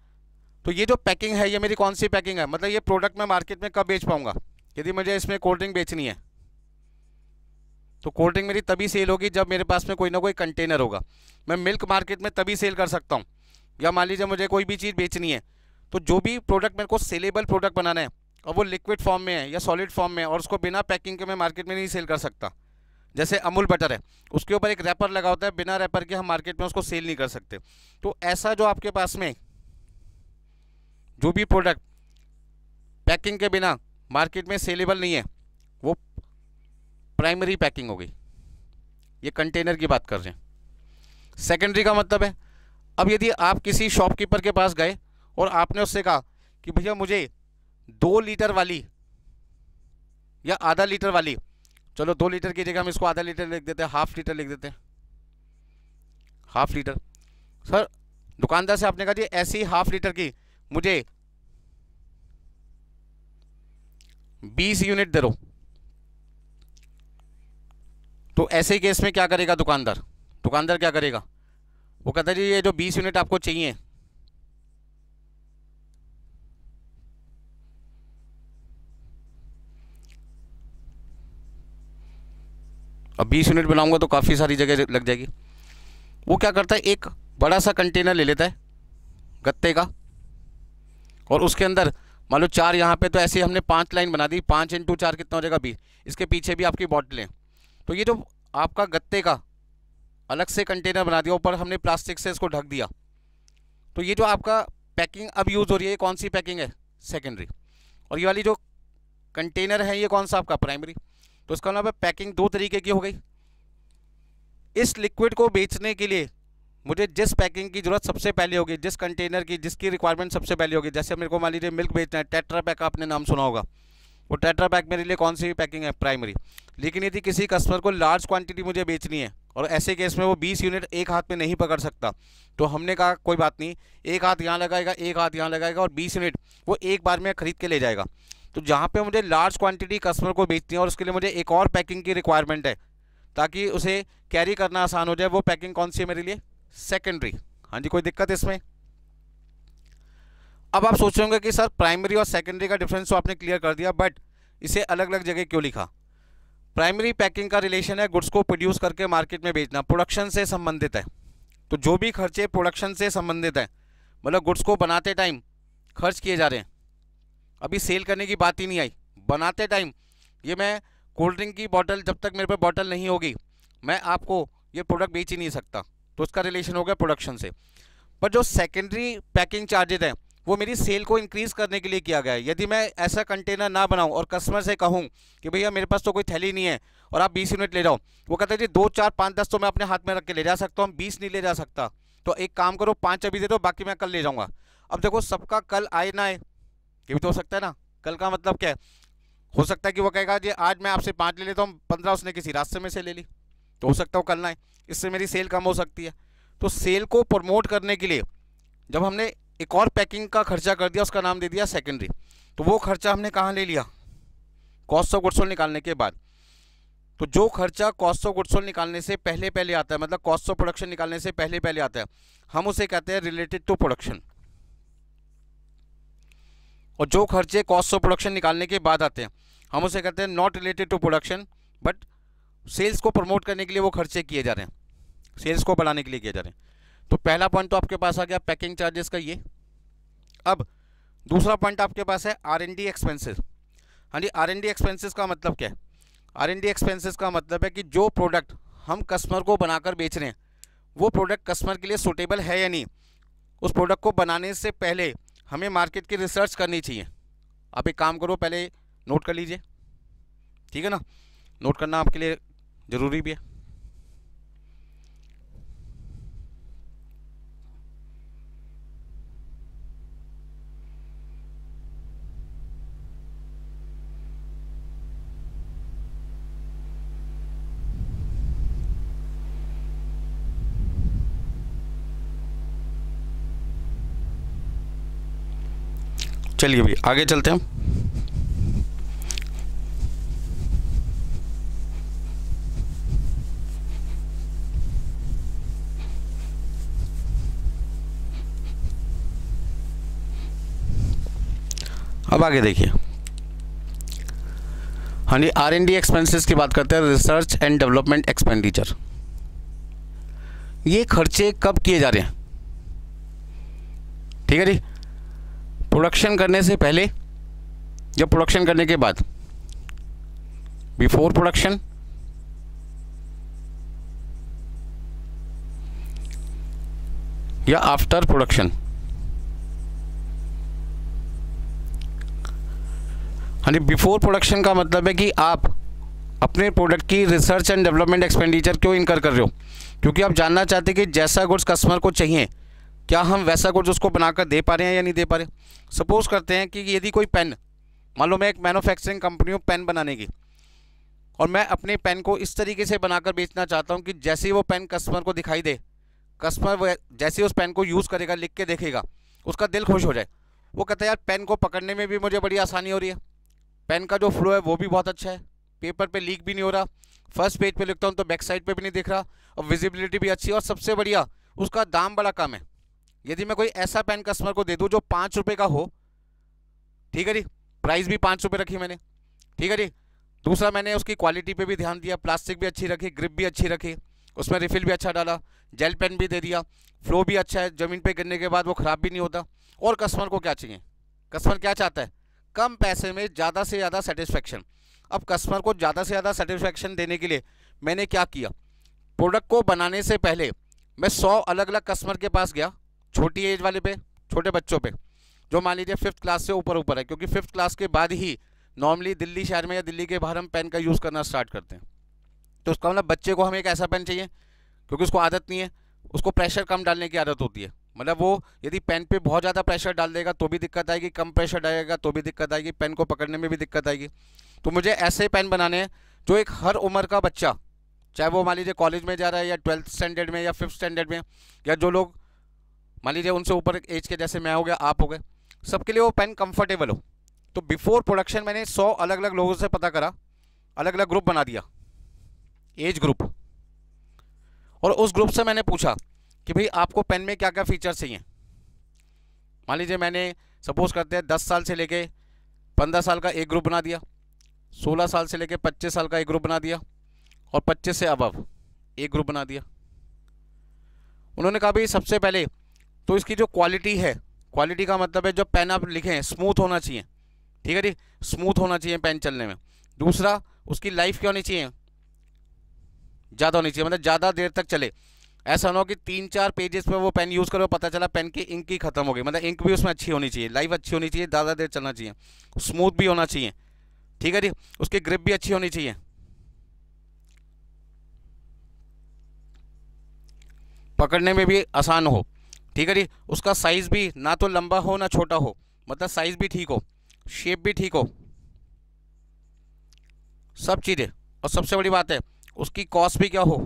तो ये जो पैकिंग है ये मेरी कौन सी पैकिंग है, मतलब ये प्रोडक्ट मैं मार्केट में कब बेच पाऊँगा, यदि मुझे इसमें कोल्ड ड्रिंक बेचनी है तो कोल्ड ड्रिंक मेरी तभी सेल होगी जब मेरे पास में कोई ना कोई कंटेनर होगा। मैं मिल्क मार्केट में तभी सेल कर सकता हूँ, या मान लीजिए मुझे कोई भी चीज़ बेचनी है तो जो भी प्रोडक्ट मेरे को सेलेबल प्रोडक्ट बनाना है और वो लिक्विड फॉर्म में है या सॉलिड फॉर्म में है और उसको बिना पैकिंग के मैं मार्केट में नहीं सेल कर सकता। जैसे अमूल बटर है, उसके ऊपर एक रैपर लगा होता है, बिना रैपर के हम मार्केट में उसको सेल नहीं कर सकते। तो ऐसा जो आपके पास में जो भी प्रोडक्ट पैकिंग के बिना मार्केट में सेलेबल नहीं है वो प्राइमरी पैकिंग हो गई, ये कंटेनर की बात कर रहे हैं। सेकेंडरी का मतलब है, अब यदि आप किसी शॉपकीपर के पास गए और आपने उससे कहा कि भैया मुझे दो लीटर वाली या आधा लीटर वाली, चलो दो लीटर की जगह हम इसको आधा लीटर लिख देते हैं, हाफ लीटर लिख देते हैं, हाफ लीटर। सर दुकानदार से आपने कहा जी ऐसी हाफ लीटर की मुझे बीस यूनिट दे दो, तो ऐसे केस में क्या करेगा दुकानदार, दुकानदार क्या करेगा, वो कहता है जी ये जो बीस यूनिट आपको चाहिए, अब बीस यूनिट बनाऊंगा तो काफ़ी सारी जगह लग जाएगी। वो क्या करता है, एक बड़ा सा कंटेनर ले लेता है गत्ते का, और उसके अंदर मान लो चार, यहाँ पे तो ऐसे हमने पांच लाइन बना दी, पाँच इंटू चार कितना हो जाएगा बीस, इसके पीछे भी आपकी बॉटलें। तो ये जो आपका गत्ते का अलग से कंटेनर बना दिया, ऊपर हमने प्लास्टिक से इसको ढक दिया, तो ये जो आपका पैकिंग अब यूज़ हो रही है ये कौन सी पैकिंग है, सेकेंडरी, और ये वाली जो कंटेनर है ये कौन सा आपका, प्राइमरी। तो इसका नाम है पैकिंग दो तरीके की हो गई। इस लिक्विड को बेचने के लिए मुझे जिस पैकिंग की ज़रूरत सबसे पहले होगी, जिस कंटेनर की, जिसकी रिक्वायरमेंट सबसे पहले होगी, जैसे मेरे को मान लीजिए मिल्क बेचना है, टेट्रा पैक आपने नाम सुना होगा, वो टेट्रा पैक मेरे लिए कौन सी पैकिंग है, प्राइमरी। लेकिन यदि किसी कस्टमर को लार्ज क्वांटिटी मुझे बेचनी है और ऐसे केस में वो बीस यूनिट एक हाथ में नहीं पकड़ सकता, तो हमने कहा कोई बात नहीं, एक हाथ यहाँ लगाएगा, एक हाथ यहाँ लगाएगा, और बीस यूनिट वो एक बार में खरीद के ले जाएगा। तो जहाँ पे मुझे लार्ज क्वांटिटी कस्टमर को बेचनी है और उसके लिए मुझे एक और पैकिंग की रिक्वायरमेंट है ताकि उसे कैरी करना आसान हो जाए, वो पैकिंग कौन सी है मेरे लिए, सेकेंडरी। हाँ जी, कोई दिक्कत इसमें? अब आप सोच रहे होंगे कि सर प्राइमरी और सेकेंडरी का डिफरेंस तो आपने क्लियर कर दिया, बट इसे अलग अलग जगह क्यों लिखा। प्राइमरी पैकिंग का रिलेशन है गुड्स को प्रोड्यूस करके मार्केट में बेचना, प्रोडक्शन से संबंधित है, तो जो भी खर्चे प्रोडक्शन से संबंधित है, मतलब गुड्स को बनाते टाइम खर्च किए जा रहे हैं, अभी सेल करने की बात ही नहीं आई, बनाते टाइम ये मैं कोल्ड ड्रिंक की बोतल, जब तक मेरे पे बोतल नहीं होगी मैं आपको ये प्रोडक्ट बेच ही नहीं सकता, तो उसका रिलेशन हो गया प्रोडक्शन से। पर जो सेकेंडरी पैकिंग चार्जेज हैं वो मेरी सेल को इंक्रीज़ करने के लिए किया गया है। यदि मैं ऐसा कंटेनर ना बनाऊं और कस्टमर से कहूं कि भैया मेरे पास तो कोई थैली नहीं है और आप बीस यूनिट ले जाओ, वो कहते हैं जी दो चार पाँच दस तो मैं अपने हाथ में रख के ले जा सकता हूँ, बीस नहीं ले जा सकता, तो एक काम करो पाँच अभी दे दो, बाकी मैं कल ले जाऊँगा। अब देखो सबका कल आए ना आए, ये भी तो हो सकता है ना। कल का मतलब क्या है, हो सकता है कि वो कहेगा जी आज मैं आपसे पाँच ले लेता हूँ, पंद्रह उसने किसी रास्ते में से ले ली, तो हो सकता है वो कल ना है, इससे मेरी सेल कम हो सकती है। तो सेल को प्रमोट करने के लिए जब हमने एक और पैकिंग का खर्चा कर दिया, उसका नाम दे दिया सेकेंडरी। तो वो खर्चा हमने कहाँ ले लिया, कॉस्ट ऑफ गुड्स सोल्ड निकालने के बाद। तो जो खर्चा कॉस्ट ऑफ गुड्स सोल्ड निकालने से पहले पहले आता है, मतलब कॉस्ट ऑफ प्रोडक्शन निकालने से पहले पहले आता है, हम उसे कहते हैं रिलेटेड टू प्रोडक्शन। और जो खर्चे कॉस्ट ऑफ प्रोडक्शन निकालने के बाद आते हैं हम उसे कहते हैं not related to production, but sales को प्रमोट करने के लिए वो खर्चे किए जा रहे हैं, सेल्स को बढ़ाने के लिए किए जा रहे हैं। तो पहला पॉइंट तो आपके पास आ गया पैकिंग चार्जेस का ये। अब दूसरा पॉइंट आपके पास है आर एन डी एक्सपेंसेस। हाँ जी, आर एन डी एक्सपेंसेस का मतलब क्या है? आर एन डी एक्सपेंसेस का मतलब है कि जो प्रोडक्ट हम कस्टमर को बनाकर बेच रहे हैं वो प्रोडक्ट कस्टमर के लिए सूटेबल है या नहीं, उस प्रोडक्ट को बनाने से पहले हमें मार्केट की रिसर्च करनी चाहिए। आप एक काम करो, पहले नोट कर लीजिए, ठीक है ना, नोट करना आपके लिए ज़रूरी भी है। चलिए भाई आगे चलते हैं हम। अब आगे देखिए, हाँ जी, आर एंड डी एक्सपेंसेस की बात करते हैं, रिसर्च एंड डेवलपमेंट एक्सपेंडिचर। ये खर्चे कब किए जा रहे हैं, ठीक है जी, प्रोडक्शन करने से पहले या प्रोडक्शन करने के बाद, बिफोर प्रोडक्शन या आफ्टर प्रोडक्शन। हाँ जी, बिफोर प्रोडक्शन का मतलब है कि आप अपने प्रोडक्ट की रिसर्च एंड डेवलपमेंट एक्सपेंडिचर क्यों इनकर कर रहे हो, क्योंकि आप जानना चाहते हैं कि जैसा गुड्स कस्टमर को चाहिए क्या हम वैसा कुछ उसको बनाकर दे पा रहे हैं या नहीं दे पा रहे। सपोज़ करते हैं कि यदि कोई पेन, मान लो मैं एक मैन्युफैक्चरिंग कंपनी हूँ पेन बनाने की, और मैं अपने पेन को इस तरीके से बनाकर बेचना चाहता हूँ कि जैसे ही वो पेन कस्टमर को दिखाई दे, कस्टमर जैसे ही उस पेन को यूज़ करेगा, लिख के देखेगा, उसका दिल खुश हो जाए, वो कहता है यार पेन को पकड़ने में भी मुझे बड़ी आसानी हो रही है, पेन का जो फ्लो है वो भी बहुत अच्छा है, पेपर पर लीक भी नहीं हो रहा, फर्स्ट पेज पे लिखता हूँ तो बैक साइड पे भी नहीं दिख रहा और विजिबिलिटी भी अच्छी है और सबसे बढ़िया उसका दाम बड़ा कम है। यदि मैं कोई ऐसा पेन कस्टमर को दे दूँ जो पाँच रुपये का हो, ठीक है जी, प्राइस भी पाँच रुपये रखी मैंने, ठीक है जी। दूसरा मैंने उसकी क्वालिटी पे भी ध्यान दिया, प्लास्टिक भी अच्छी रखी, ग्रिप भी अच्छी रखी, उसमें रिफिल भी अच्छा डाला, जेल पेन भी दे दिया, फ्लो भी अच्छा है, ज़मीन पे गिरने के बाद वो ख़राब भी नहीं होता। और कस्टमर को क्या चाहिए, कस्टमर क्या चाहता है, कम पैसे में ज़्यादा से ज़्यादा सेटिस्फेक्शन। अब कस्टमर को ज़्यादा से ज़्यादा सेटिस्फेक्शन देने के लिए मैंने क्या किया, प्रोडक्ट को बनाने से पहले मैं सौ अलग अलग कस्टमर के पास गया, छोटी एज वाले पे, छोटे बच्चों पे, जो मान लीजिए फिफ्थ क्लास से ऊपर ऊपर है, क्योंकि फिफ्थ क्लास के बाद ही नॉर्मली दिल्ली शहर में या दिल्ली के बाहर हम पेन का यूज़ करना स्टार्ट करते हैं। तो उसका मतलब बच्चे को हमें एक ऐसा पेन चाहिए क्योंकि उसको आदत नहीं है, उसको प्रेशर कम डालने की आदत होती है। मतलब वो यदि पेन पे बहुत ज़्यादा प्रेशर डाल देगा तो भी दिक्कत आएगी, कम प्रेशर डालेगा तो भी दिक्कत आएगी, पेन को पकड़ने में भी दिक्कत आएगी। तो मुझे ऐसे पेन बनाने हैं जो एक हर उम्र का बच्चा, चाहे वो मान लीजिए कॉलेज में जा रहा है या ट्वेल्थ स्टैंडर्ड में या फिफ्थ स्टैंडर्ड में, या जो लोग मान लीजिए उनसे ऊपर एज के, जैसे मैं हो गया, आप हो गए, सबके लिए वो पेन कंफर्टेबल हो। तो बिफोर प्रोडक्शन मैंने सौ अलग अलग लोगों से पता करा, अलग अलग ग्रुप बना दिया, एज ग्रुप, और उस ग्रुप से मैंने पूछा कि भाई आपको पेन में क्या क्या फीचर्स चाहिए। मान लीजिए मैंने सपोज करते हैं दस साल से लेके पंद्रह साल का एक ग्रुप बना दिया, सोलह साल से लेके पच्चीस साल का एक ग्रुप बना दिया, और पच्चीस से अबव एक ग्रुप बना दिया। उन्होंने कहा भाई सबसे पहले तो इसकी जो क्वालिटी है, क्वालिटी का मतलब है जो पेन आप लिखें स्मूथ होना चाहिए, ठीक है जी, स्मूथ होना चाहिए पेन चलने में। दूसरा उसकी लाइफ क्या होनी चाहिए, ज़्यादा होनी चाहिए, मतलब ज़्यादा देर तक चले। ऐसा ना हो कि तीन चार पेजेस पे वो पेन यूज़ करो, पता चला पेन की इंक ही खत्म हो गई, मतलब इंक भी उसमें अच्छी होनी चाहिए, लाइफ अच्छी होनी चाहिए, ज़्यादा देर चलना चाहिए, स्मूथ भी होना चाहिए, ठीक है जी, उसकी ग्रिप भी अच्छी होनी चाहिए, पकड़ने में भी आसान हो, ठीक है जी, उसका साइज़ भी ना तो लंबा हो ना छोटा हो, मतलब साइज़ भी ठीक हो, शेप भी ठीक हो, सब चीज़ें। और सबसे बड़ी बात है उसकी कॉस्ट भी क्या हो,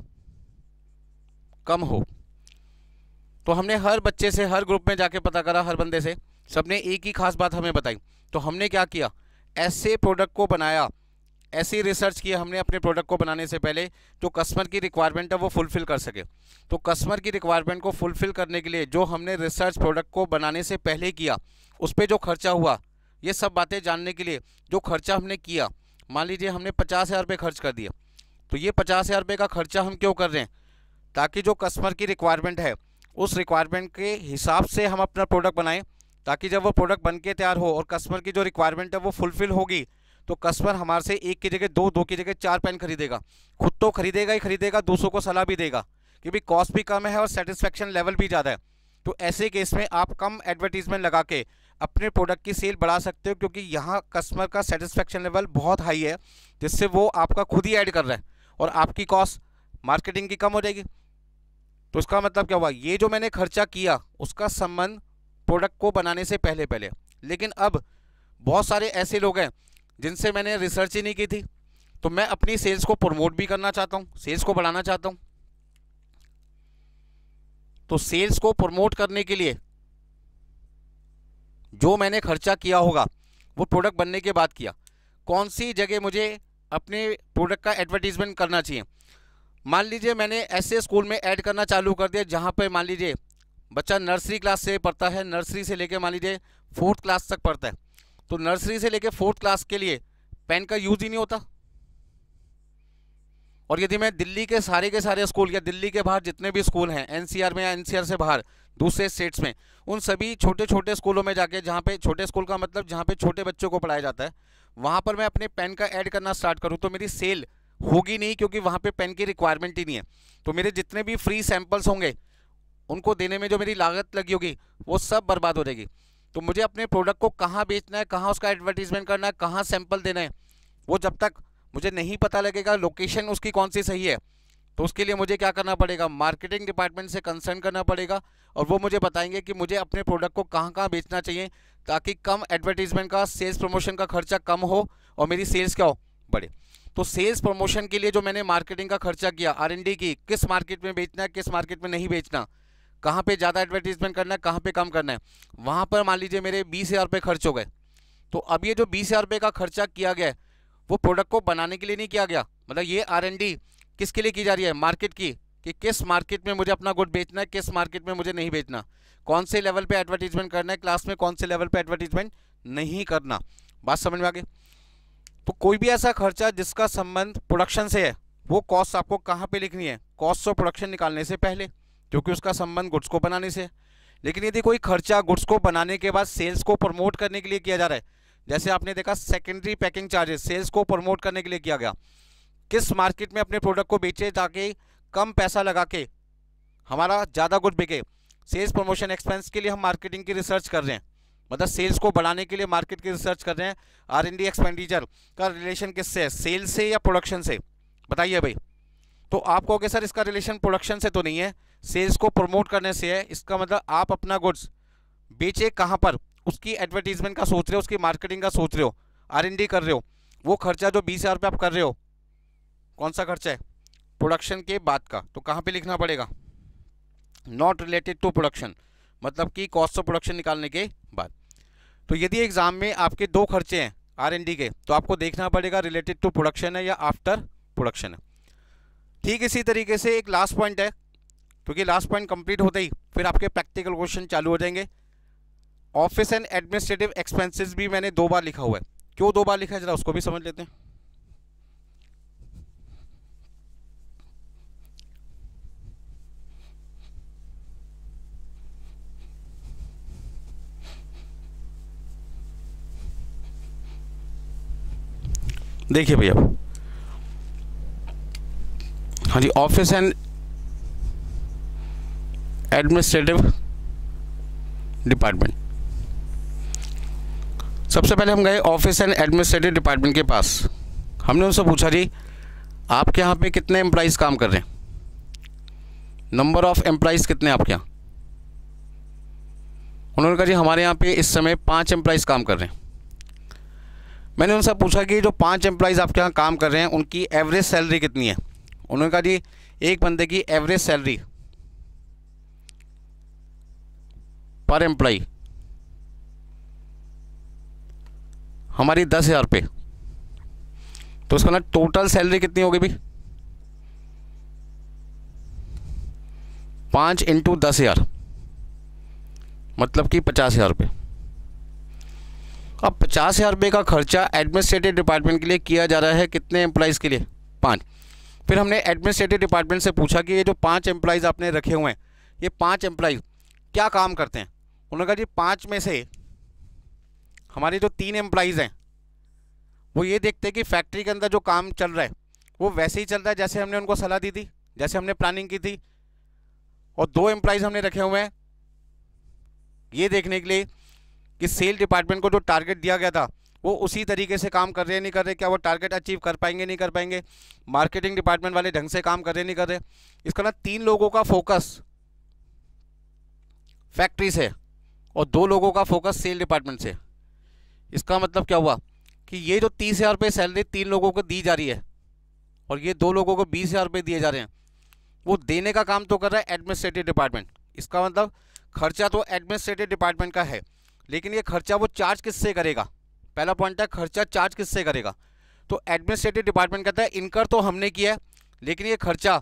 कम हो। तो हमने हर बच्चे से, हर ग्रुप में जाके पता करा, हर बंदे से, सबने एक ही खास बात हमें बताई। तो हमने क्या किया, ऐसे प्रोडक्ट को बनाया, ऐसी रिसर्च किया हमने अपने प्रोडक्ट को बनाने से पहले जो कस्टमर की रिक्वायरमेंट है वो फुलफ़िल कर सके। तो कस्टमर की रिक्वायरमेंट को फुलफ़िल करने के लिए जो हमने रिसर्च प्रोडक्ट को बनाने से पहले किया, उस पर जो खर्चा हुआ, ये सब बातें जानने के लिए जो खर्चा हमने किया, मान लीजिए हमने पचास हज़ार रुपये खर्च कर दिया। तो ये पचास हज़ार रुपये का खर्चा हम क्यों कर रहे हैं, ताकि जो कस्टमर की रिक्वायरमेंट है उस रिक्वायरमेंट के हिसाब से हम अपना प्रोडक्ट बनाएं, ताकि जब वो प्रोडक्ट बनके तैयार हो और कस्टमर की जो रिक्वायरमेंट है वो फुलफ़िल होगी तो कस्टमर हमारे से एक की जगह दो, दो की जगह चार पेन खरीदेगा। खुद तो खरीदेगा ही खरीदेगा, दूसरों को सलाह भी देगा कि भाई कॉस्ट भी कम है और सेटिस्फेक्शन लेवल भी ज़्यादा है। तो ऐसे केस में आप कम एडवर्टीजमेंट लगा के अपने प्रोडक्ट की सेल बढ़ा सकते हो, क्योंकि यहाँ कस्टमर का सेटिस्फेक्शन लेवल बहुत हाई है, जिससे वो आपका खुद ही ऐड कर रहा है और आपकी कॉस्ट मार्केटिंग की कम हो जाएगी। तो इसका मतलब क्या हुआ, ये जो मैंने खर्चा किया उसका संबंध प्रोडक्ट को बनाने से पहले पहले। लेकिन अब बहुत सारे ऐसे लोग हैं जिनसे मैंने रिसर्च ही नहीं की थी। तो मैं अपनी सेल्स को प्रमोट भी करना चाहता हूँ, सेल्स को बढ़ाना चाहता हूँ। तो सेल्स को प्रमोट करने के लिए जो मैंने खर्चा किया होगा वो प्रोडक्ट बनने के बाद किया। कौन सी जगह मुझे अपने प्रोडक्ट का एडवर्टीजमेंट करना चाहिए, मान लीजिए मैंने ऐसे स्कूल में ऐड करना चालू कर दिया जहाँ पे मान लीजिए बच्चा नर्सरी क्लास से पढ़ता है, नर्सरी से लेके मान लीजिए फोर्थ क्लास तक पढ़ता है। तो नर्सरी से लेके फोर्थ क्लास के लिए पेन का यूज़ ही नहीं होता। और यदि मैं दिल्ली के सारे के सारे स्कूल या दिल्ली के बाहर जितने भी स्कूल हैं, एनसीआर में या एनसीआर से बाहर दूसरे स्टेट्स में, उन सभी छोटे छोटे स्कूलों में जाके, जहाँ पे छोटे स्कूल का मतलब जहाँ पे छोटे बच्चों को पढ़ाया जाता है, वहाँ पर मैं अपने पेन का ऐड करना स्टार्ट करूँ तो मेरी सेल होगी नहीं, क्योंकि वहाँ पे पेन की रिक्वायरमेंट ही नहीं है। तो मेरे जितने भी फ्री सैंपल्स होंगे उनको देने में जो मेरी लागत लगी होगी वो सब बर्बाद हो जाएगी। तो मुझे अपने प्रोडक्ट को कहाँ बेचना है, कहाँ उसका एडवर्टीजमेंट करना है, कहाँ सैंपल देना है, वो जब तक मुझे नहीं पता लगेगा, लोकेशन उसकी कौन सी सही है, तो उसके लिए मुझे क्या करना पड़ेगा, मार्केटिंग डिपार्टमेंट से कंसर्न करना पड़ेगा और वो मुझे बताएंगे कि मुझे अपने प्रोडक्ट को कहाँ कहाँ बेचना चाहिए, ताकि कम एडवर्टीजमेंट का, सेल्स प्रमोशन का खर्चा कम हो और मेरी सेल्स क्या हो, बढ़े। तो सेल्स प्रमोशन के लिए जो मैंने मार्केटिंग का खर्चा किया, आर एन डी की, किस मार्केट में बेचना है, किस मार्केट में नहीं बेचना, कहाँ पे ज़्यादा एडवर्टीजमेंट करना है, कहाँ पे कम करना है, वहाँ पर मान लीजिए मेरे बीस हज़ार रुपये खर्च हो गए। तो अब ये जो बीस हज़ार रुपये का खर्चा किया गया है वो प्रोडक्ट को बनाने के लिए नहीं किया गया, मतलब ये आर एन डी किसके लिए की जा रही है? मार्केट की, कि किस मार्केट में मुझे अपना गुड बेचना है, किस मार्केट में मुझे नहीं बेचना, कौन से लेवल पे एडवर्टीजमेंट करना है क्लास में, कौन से लेवल पे एडवर्टीजमेंट नहीं करना। बात समझ में आ गई? तो कोई भी ऐसा खर्चा जिसका संबंध प्रोडक्शन से है, वो कॉस्ट आपको कहाँ पे लिखनी है? कॉस्ट ऑफ प्रोडक्शन निकालने से पहले, क्योंकि उसका संबंध गुड्स को बनाने से है। लेकिन यदि कोई खर्चा गुड्स को बनाने के बाद सेल्स को प्रमोट करने के लिए किया जा रहा है, जैसे आपने देखा सेकेंडरी पैकिंग चार्जेस सेल्स को प्रमोट करने के लिए किया गया, किस मार्केट में अपने प्रोडक्ट को बेचे ताकि कम पैसा लगा के हमारा ज़्यादा गुड बिके। सेल्स प्रमोशन एक्सपेंस के लिए हम मार्केटिंग की रिसर्च कर रहे हैं, मतलब सेल्स को बढ़ाने के लिए मार्केट की रिसर्च कर रहे हैं। आर एन डी एक्सपेंडिचर का रिलेशन किससे है, सेल्स से या प्रोडक्शन से? बताइए भाई। तो आप कहोगे सर इसका रिलेशन प्रोडक्शन से तो नहीं है, सेल्स को प्रमोट करने से है। इसका मतलब आप अपना गुड्स बेचे कहाँ पर, उसकी एडवर्टीजमेंट का सोच रहे हो, उसकी मार्केटिंग का सोच रहे हो, आर एन डी कर रहे हो। वो खर्चा जो बीस हज़ार रुपये आप कर रहे हो, कौन सा खर्चा है? प्रोडक्शन के बाद का। तो कहाँ पे लिखना पड़ेगा? नॉट रिलेटेड टू प्रोडक्शन, मतलब कि कॉस्ट ऑफ प्रोडक्शन निकालने के बाद। तो यदि एग्जाम में आपके दो खर्चे हैं आर एन डी के, तो आपको देखना पड़ेगा रिलेटेड टू प्रोडक्शन है या आफ्टर प्रोडक्शन है। ठीक इसी तरीके से एक लास्ट पॉइंट है, क्योंकि लास्ट पॉइंट कंप्लीट होते ही फिर आपके प्रैक्टिकल क्वेश्चन चालू हो जाएंगे। ऑफिस एंड एडमिनिस्ट्रेटिव एक्सपेंसेस भी मैंने दो बार लिखा हुआ है। क्यों दो बार लिखा है, जरा उसको भी समझ लेते हैं। देखिए भैया, हाँ जी, ऑफिस एंड एडमिनिस्ट्रेटिव डिपार्टमेंट। सबसे पहले हम गए ऑफिस एंड एडमिनिस्ट्रेटिव डिपार्टमेंट के पास, हमने उनसे पूछा जी आपके यहाँ पे कितने एम्प्लॉइज काम कर रहे हैं, नंबर ऑफ एम्प्लॉइज कितने आपके यहाँ? उन्होंने कहा जी हमारे यहाँ पे इस समय पाँच एम्प्लॉइज काम कर रहे हैं। मैंने उनसे पूछा कि जो पांच एम्प्लॉइज़ आपके यहाँ काम कर रहे हैं उनकी एवरेज सैलरी कितनी है? उन्होंने कहा जी एक बंदे की एवरेज सैलरी पर एम्प्लॉय हमारी दस हज़ार रुपये। तो उसका ना टोटल सैलरी कितनी होगी भाई? पाँच इंटू दस हज़ार मतलब कि पचास हज़ार रुपये। अब पचास हज़ार रुपये का खर्चा एडमिनिस्ट्रेटिव डिपार्टमेंट के लिए किया जा रहा है, कितने एम्प्लॉइज़ के लिए? पाँच। फिर हमने एडमिनिस्ट्रेटिव डिपार्टमेंट से पूछा कि ये जो पांच एम्प्लॉइज़ आपने रखे हुए हैं, ये पांच एम्प्लॉइज़ क्या काम करते हैं? उन्होंने कहा जी पांच में से हमारे जो तीन एम्प्लॉइज़ हैं वो ये देखते हैं कि फैक्ट्री के अंदर जो काम चल रहा है वो वैसे ही चल रहा है जैसे हमने उनको सलाह दी थी, जैसे हमने प्लानिंग की थी। और दो एम्प्लॉइज़ हमने रखे हुए हैं ये देखने के लिए कि सेल डिपार्टमेंट को जो टारगेट दिया गया था वो उसी तरीके से काम कर रहे हैं नहीं कर रहे, क्या वो टारगेट अचीव कर पाएंगे नहीं कर पाएंगे, मार्केटिंग डिपार्टमेंट वाले ढंग से काम कर रहे नहीं कर रहे। इसका ना तीन लोगों का फोकस फैक्ट्री से और दो लोगों का फोकस सेल डिपार्टमेंट से। इसका मतलब क्या हुआ कि ये जो तीस हज़ार रुपये सैलरी तीन लोगों को दी जा रही है और ये दो लोगों को बीस हज़ार रुपये दिए जा रहे हैं, वो देने का काम तो कर रहा है एडमिनिस्ट्रेटिव डिपार्टमेंट। इसका मतलब खर्चा तो एडमिनिस्ट्रेटिव डिपार्टमेंट का है, लेकिन ये खर्चा वो चार्ज किससे करेगा? पहला पॉइंट है खर्चा चार्ज किससे करेगा। तो एडमिनिस्ट्रेटिव डिपार्टमेंट कहता है इनकर तो हमने किया है, लेकिन ये खर्चा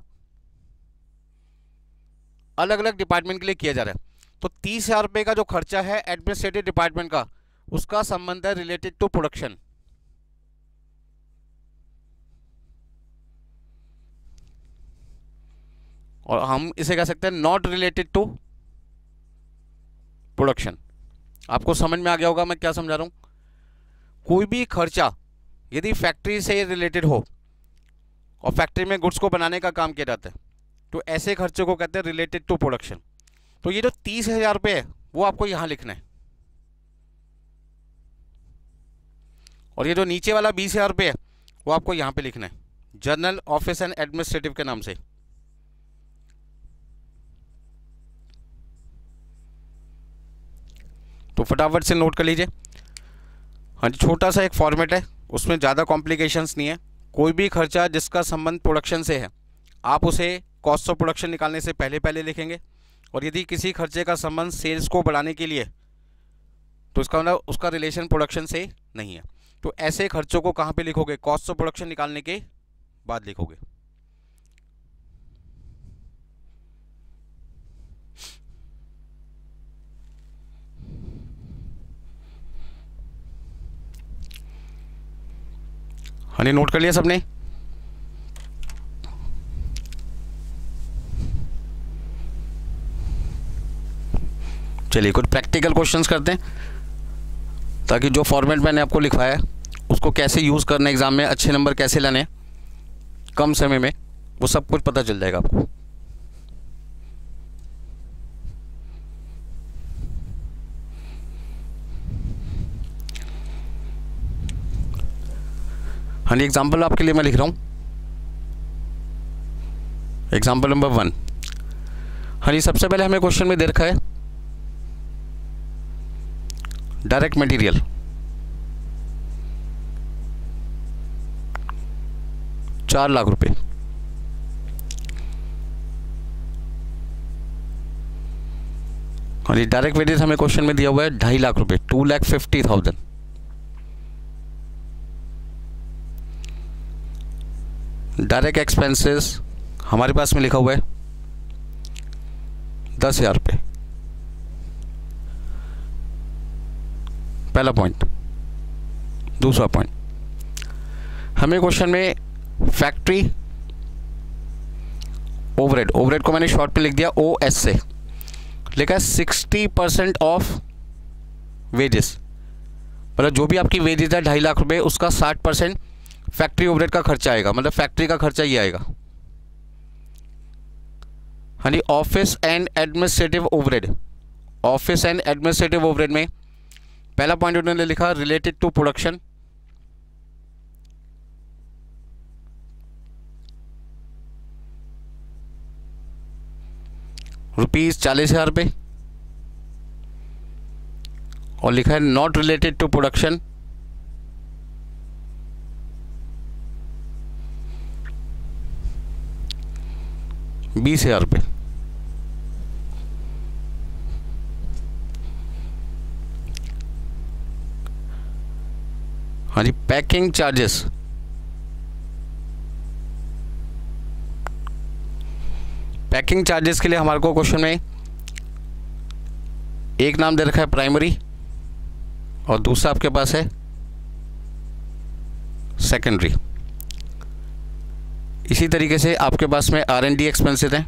अलग अलग डिपार्टमेंट के लिए किया जा रहा है। तो तीस हज़ार रुपये का जो खर्चा है एडमिनिस्ट्रेटिव डिपार्टमेंट का, उसका संबंध है रिलेटेड टू प्रोडक्शन। और हम इसे कह सकते हैं नॉट रिलेटेड टू प्रोडक्शन। आपको समझ में आ गया होगा मैं क्या समझा रहा हूँ। कोई भी खर्चा यदि फैक्ट्री से रिलेटेड हो और फैक्ट्री में गुड्स को बनाने का काम किया जाता है, तो ऐसे खर्चे को कहते हैं रिलेटेड टू प्रोडक्शन। तो ये जो तीस हज़ार रुपये है वो आपको यहाँ लिखना है, और ये जो नीचे वाला बीस हज़ार रुपये है वो आपको यहाँ पे लिखना है, जनरल ऑफिस एंड एडमिनिस्ट्रेटिव के नाम से। तो फटाफट से नोट कर लीजिए। हाँ जी, छोटा सा एक फॉर्मेट है, उसमें ज़्यादा कॉम्प्लिकेशंस नहीं है। कोई भी खर्चा जिसका संबंध प्रोडक्शन से है, आप उसे कॉस्ट ऑफ प्रोडक्शन निकालने से पहले पहले लिखेंगे। और यदि किसी खर्चे का संबंध सेल्स को बढ़ाने के लिए, तो इसका मतलब उसका रिलेशन प्रोडक्शन से नहीं है। तो ऐसे खर्चों को कहाँ पे लिखोगे? कॉस्ट ऑफ प्रोडक्शन निकालने के बाद लिखोगे। हने नोट कर लिया सबने? चलिए कुछ प्रैक्टिकल क्वेश्चंस करते हैं ताकि जो फॉर्मेट मैंने आपको लिखवाया है उसको कैसे यूज़ करना, एग्ज़ाम में अच्छे नंबर कैसे लाने कम समय में, वो सब कुछ पता चल जाएगा आपको। हाँ, एग्जाम्पल आपके लिए मैं लिख रहा हूँ, एग्जाम्पल नंबर वन। हाँ जी, सबसे पहले हमें क्वेश्चन में दे रखा है डायरेक्ट मटेरियल। चार लाख रुपए और ये डायरेक्ट वेजेस हमें क्वेश्चन में दिया हुआ है ढाई लाख रुपए, two lakh fifty thousand. Direct expenses हमारे पास में लिखा हुआ है दस हजार रुपये, पहला पॉइंट। दूसरा पॉइंट, हमें क्वेश्चन में फैक्ट्री ओवरहेड, ओवरहेड को मैंने शॉर्ट में लिख दिया ओ एस से, लिखा है सिक्सटी परसेंट ऑफ वेजेस, मतलब जो भी आपकी वेजेस है ढाई लाख रुपए उसका साठ परसेंट फैक्ट्री ओवरहेड का खर्चा आएगा, मतलब फैक्ट्री का खर्चा ये आएगा। हाँ जी, office and administrative overhead, office and administrative overhead में पहला पॉइंट उन्होंने लिखा रिलेटेड टू प्रोडक्शन, रुपीज चालीस हजार रुपये, और लिखा है नॉट रिलेटेड टू प्रोडक्शन बीस हजार रुपये। हाँ जी, पैकिंग चार्जेस पैकिंग चार्जेस के लिए हमारे को क्वेश्चन में एक नाम दे रखा है प्राइमरी और दूसरा आपके पास है सेकेंडरी। इसी तरीके से आपके पास में आर एंड डी एक्सपेंसेस हैं,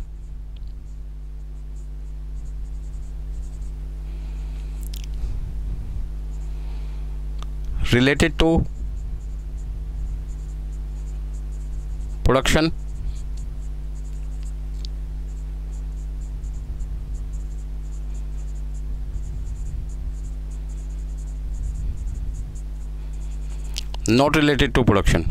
related to production not related to production.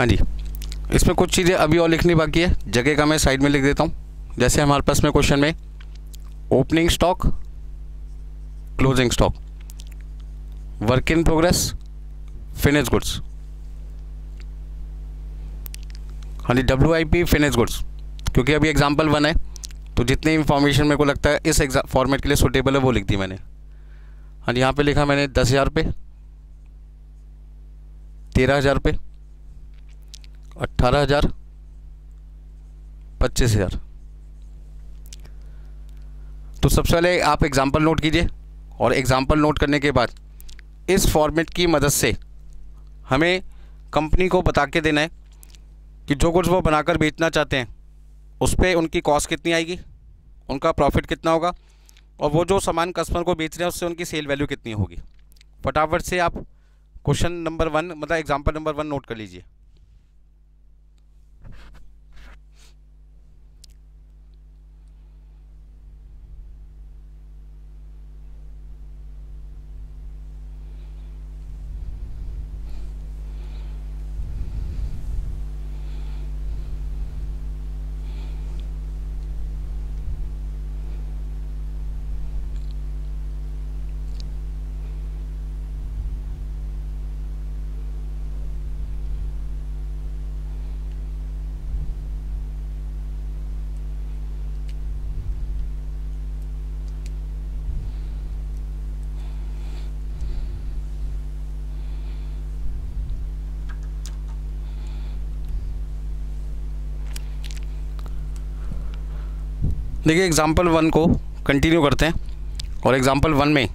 हाँ जी, इसमें कुछ चीज़ें अभी और लिखनी बाकी है, जगह का मैं साइड में लिख देता हूँ। जैसे हमारे पास में क्वेश्चन में opening stock, closing stock, work in progress, finish goods. हाँ जी, W I P finish goods, क्योंकि अभी एग्जांपल वन है तो जितनी इंफॉर्मेशन मेरे को लगता है इस एग्जाम फॉर्मेट के लिए सूटेबल है वो लिख दी मैंने। हाँ जी, यहाँ पर लिखा मैंने दस हज़ार रुपये, तेरह हज़ार रुपये, अट्ठारह हजार, पच्चीस हजार। तो सबसे पहले आप एग्जाम्पल नोट कीजिए और एग्जाम्पल नोट करने के बाद इस फॉर्मेट की मदद से हमें कंपनी को बता के देना है कि जो गुड्स वो बनाकर बेचना चाहते हैं उस पर उनकी कॉस्ट कितनी आएगी, उनका प्रॉफिट कितना होगा, और वो जो सामान कस्टमर को बेच रहे हैं उससे उनकी सेल वैल्यू कितनी होगी। फटाफट से आप क्वेश्चन नंबर वन मतलब एग्जाम्पल नंबर वन नोट कर लीजिए। देखिए एग्जाम्पल वन को कंटिन्यू करते हैं और एग्जाम्पल वन में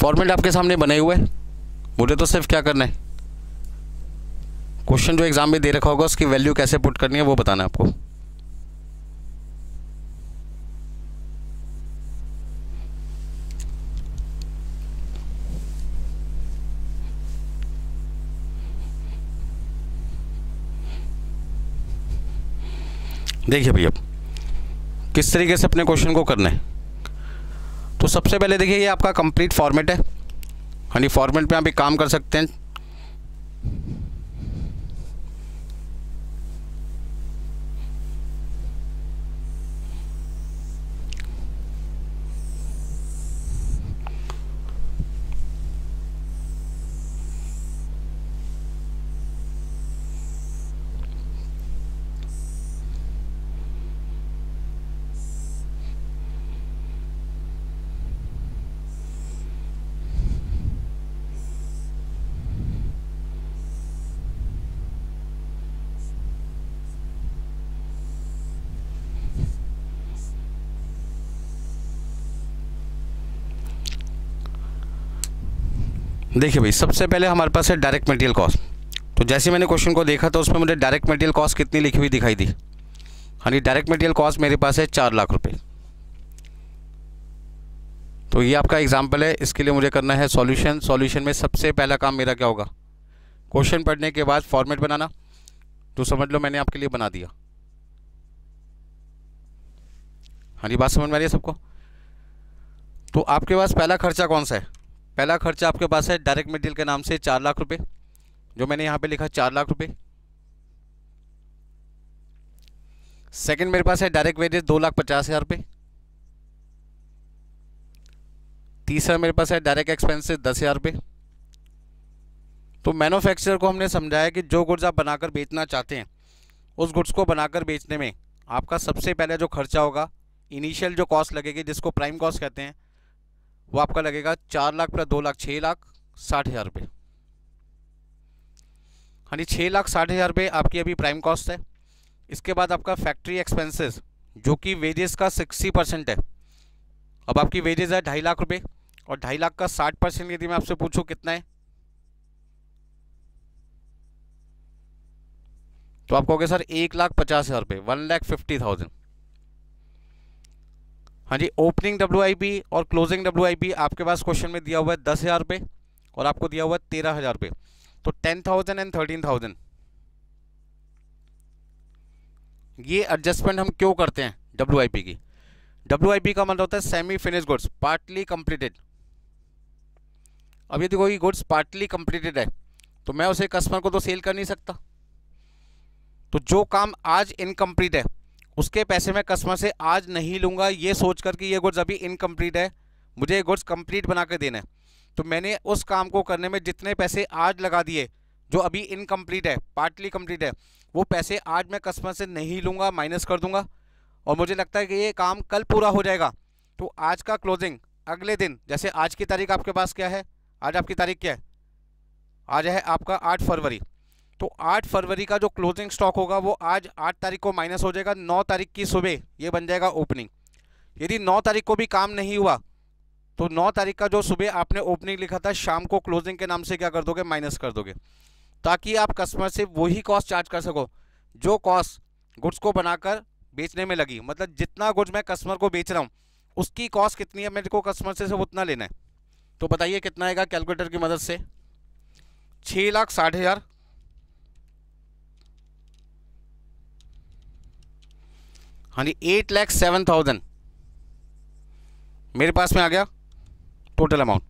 फॉर्मेट आपके सामने बने हुए हैं। मुझे तो सिर्फ क्या करना है, क्वेश्चन जो एग्जाम में दे रखा होगा उसकी वैल्यू कैसे पुट करनी है वो बताना है आपको। देखिए भैया किस तरीके से अपने क्वेश्चन को करना है। तो सबसे पहले देखिए ये आपका कंप्लीट फॉर्मेट है, यानी फॉर्मेट पे आप एक काम कर सकते हैं। देखिए भाई सबसे पहले हमारे पास है डायरेक्ट मटेरियल कॉस्ट। तो जैसे मैंने क्वेश्चन को देखा तो उसमें मुझे डायरेक्ट मटेरियल कॉस्ट कितनी लिखी हुई दिखाई दी, यानी डायरेक्ट मटेरियल कॉस्ट मेरे पास है चार लाख रुपए। तो ये आपका एग्जांपल है, इसके लिए मुझे करना है सॉल्यूशन। सॉल्यूशन में सबसे पहला काम मेरा क्या होगा, क्वेश्चन पढ़ने के बाद फॉर्मेट बनाना। तो समझ लो मैंने आपके लिए बना दिया। हाँ जी, बात समझ में आ रही है सबको। तो आपके पास पहला खर्चा कौन सा है? पहला खर्चा आपके पास है डायरेक्ट मटेरियल के नाम से चार लाख रुपए, जो मैंने यहाँ पे लिखा चार लाख रुपए। सेकंड मेरे पास है डायरेक्ट वेजेस दो लाख पचास हज़ार रुपये। तीसरा मेरे पास है डायरेक्ट एक्सपेंसेस दस हज़ार रुपये। तो मैन्युफैक्चरर को हमने समझाया कि जो गुड्स आप बनाकर बेचना चाहते हैं उस गुड्स को बनाकर बेचने में आपका सबसे पहले जो खर्चा होगा, इनिशियल जो कॉस्ट लगेगी जिसको प्राइम कॉस्ट कहते हैं, वो आपका लगेगा चार लाख प्लस दो लाख छः लाख साठ हज़ार रुपये। हाँ जी, छः लाख साठ हज़ार रुपये आपकी अभी प्राइम कॉस्ट है। इसके बाद आपका फैक्ट्री एक्सपेंसेस जो कि वेजेस का सिक्सटी परसेंट है। अब आपकी वेजेस है ढाई लाख रुपये और ढाई लाख का साठ परसेंट यदि मैं आपसे पूछूं कितना है तो आप कहोगे सर एक लाख पचास हज़ार रुपये, वन लाख फिफ्टी थाउजेंड। हाँ जी, ओपनिंग डब्ल्यू आई पी और क्लोजिंग डब्ल्यू आई पी आपके पास क्वेश्चन में दिया हुआ है दस हज़ार रुपये और आपको दिया हुआ है तेरह हज़ार रुपये। तो ten thousand and thirteen thousand ये एडजस्टमेंट हम क्यों करते हैं डब्ल्यू आई पी की? डब्ल्यू आई पी का मतलब होता है semi finish goods, partly completed. अब यदि कोई गुड्स पार्टली कंप्लीटेड है तो मैं उसे कस्टमर को तो सेल कर नहीं सकता। तो जो काम आज इनकम्प्लीट है उसके पैसे मैं कस्टमर से आज नहीं लूँगा ये सोचकर कि ये गुड्स अभी इनकम्प्लीट है, मुझे ये गुड्स कंप्लीट बना के देना है। तो मैंने उस काम को करने में जितने पैसे आज लगा दिए जो अभी इनकम्प्लीट है, पार्टली कंप्लीट है, वो पैसे आज मैं कस्टमर से नहीं लूँगा, माइनस कर दूँगा। और मुझे लगता है कि ये काम कल पूरा हो जाएगा तो आज का क्लोजिंग अगले दिन, जैसे आज की तारीख आपके पास क्या है, आज आपकी तारीख क्या है, आज है आपका आठ फरवरी। तो आठ फरवरी का जो क्लोजिंग स्टॉक होगा वो आज आठ तारीख को माइनस हो जाएगा, नौ तारीख की सुबह ये बन जाएगा ओपनिंग। यदि नौ तारीख को भी काम नहीं हुआ तो नौ तारीख का जो सुबह आपने ओपनिंग लिखा था शाम को क्लोजिंग के नाम से क्या कर दोगे, माइनस कर दोगे। ताकि आप कस्टमर से वही कॉस्ट चार्ज कर सको जो कॉस्ट गुड्स को बनाकर बेचने में लगी। मतलब जितना गुड्स मैं कस्टमर को बेच रहा हूँ उसकी कॉस्ट कितनी है, मेरे को कस्टमर से सिर्फ उतना लेना है। तो बताइए कितना आएगा कैलकुलेटर की मदद से, छः लाख साठ हज़ार हाँ जी एट लैख सेवन थाउजेंड मेरे पास में आ गया टोटल अमाउंट।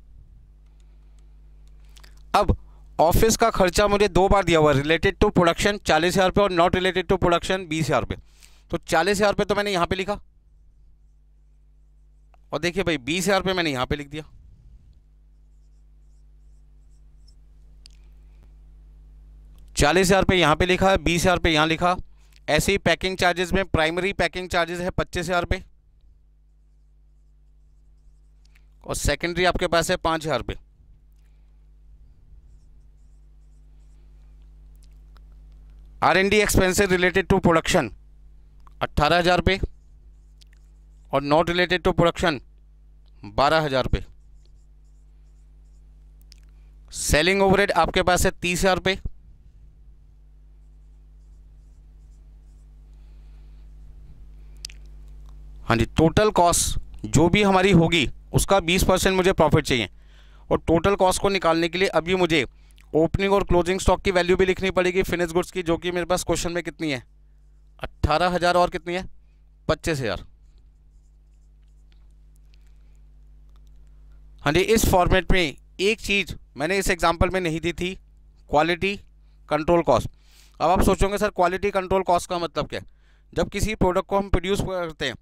अब ऑफिस का खर्चा मुझे दो बार दिया हुआ, रिलेटेड टू प्रोडक्शन चालीस हज़ार रुपये और नॉट रिलेटेड टू प्रोडक्शन बीस हज़ार रुपये। तो चालीस हज़ार रुपये तो मैंने यहाँ पे लिखा और देखिए भाई बीस हज़ार रुपये मैंने यहाँ पे लिख दिया। चालीस हज़ार रुपये यहाँ पे लिखा है, बीस हज़ार रुपये यहाँ लिखा। ऐसे ही पैकिंग चार्जेस में प्राइमरी पैकिंग चार्जेस है पच्चीस हज़ार रुपये और सेकेंडरी आपके पास है पाँच हज़ार रुपये। R N D expenses related to production अट्ठारह हज़ार रुपये और नॉट रिलेटेड टू प्रोडक्शन बारह हज़ार रुपये। सेलिंग ओवरहेड आपके पास है तीस हज़ार रुपये हाँ जी। टोटल कॉस्ट जो भी हमारी होगी उसका बीस परसेंट मुझे प्रॉफिट चाहिए और टोटल कॉस्ट को निकालने के लिए अभी मुझे ओपनिंग और क्लोजिंग स्टॉक की वैल्यू भी लिखनी पड़ेगी फिनिश गुड्स की, जो कि मेरे पास क्वेश्चन में कितनी है अट्ठारह हज़ार और कितनी है पच्चीस हज़ार हाँ जी। इस फॉर्मेट में एक चीज़ मैंने इस एग्जांपल में नहीं दी थी, क्वालिटी कंट्रोल कॉस्ट। अब आप सोचोगे सर क्वालिटी कंट्रोल कॉस्ट का मतलब क्या है? जब किसी प्रोडक्ट को हम प्रोड्यूस करते हैं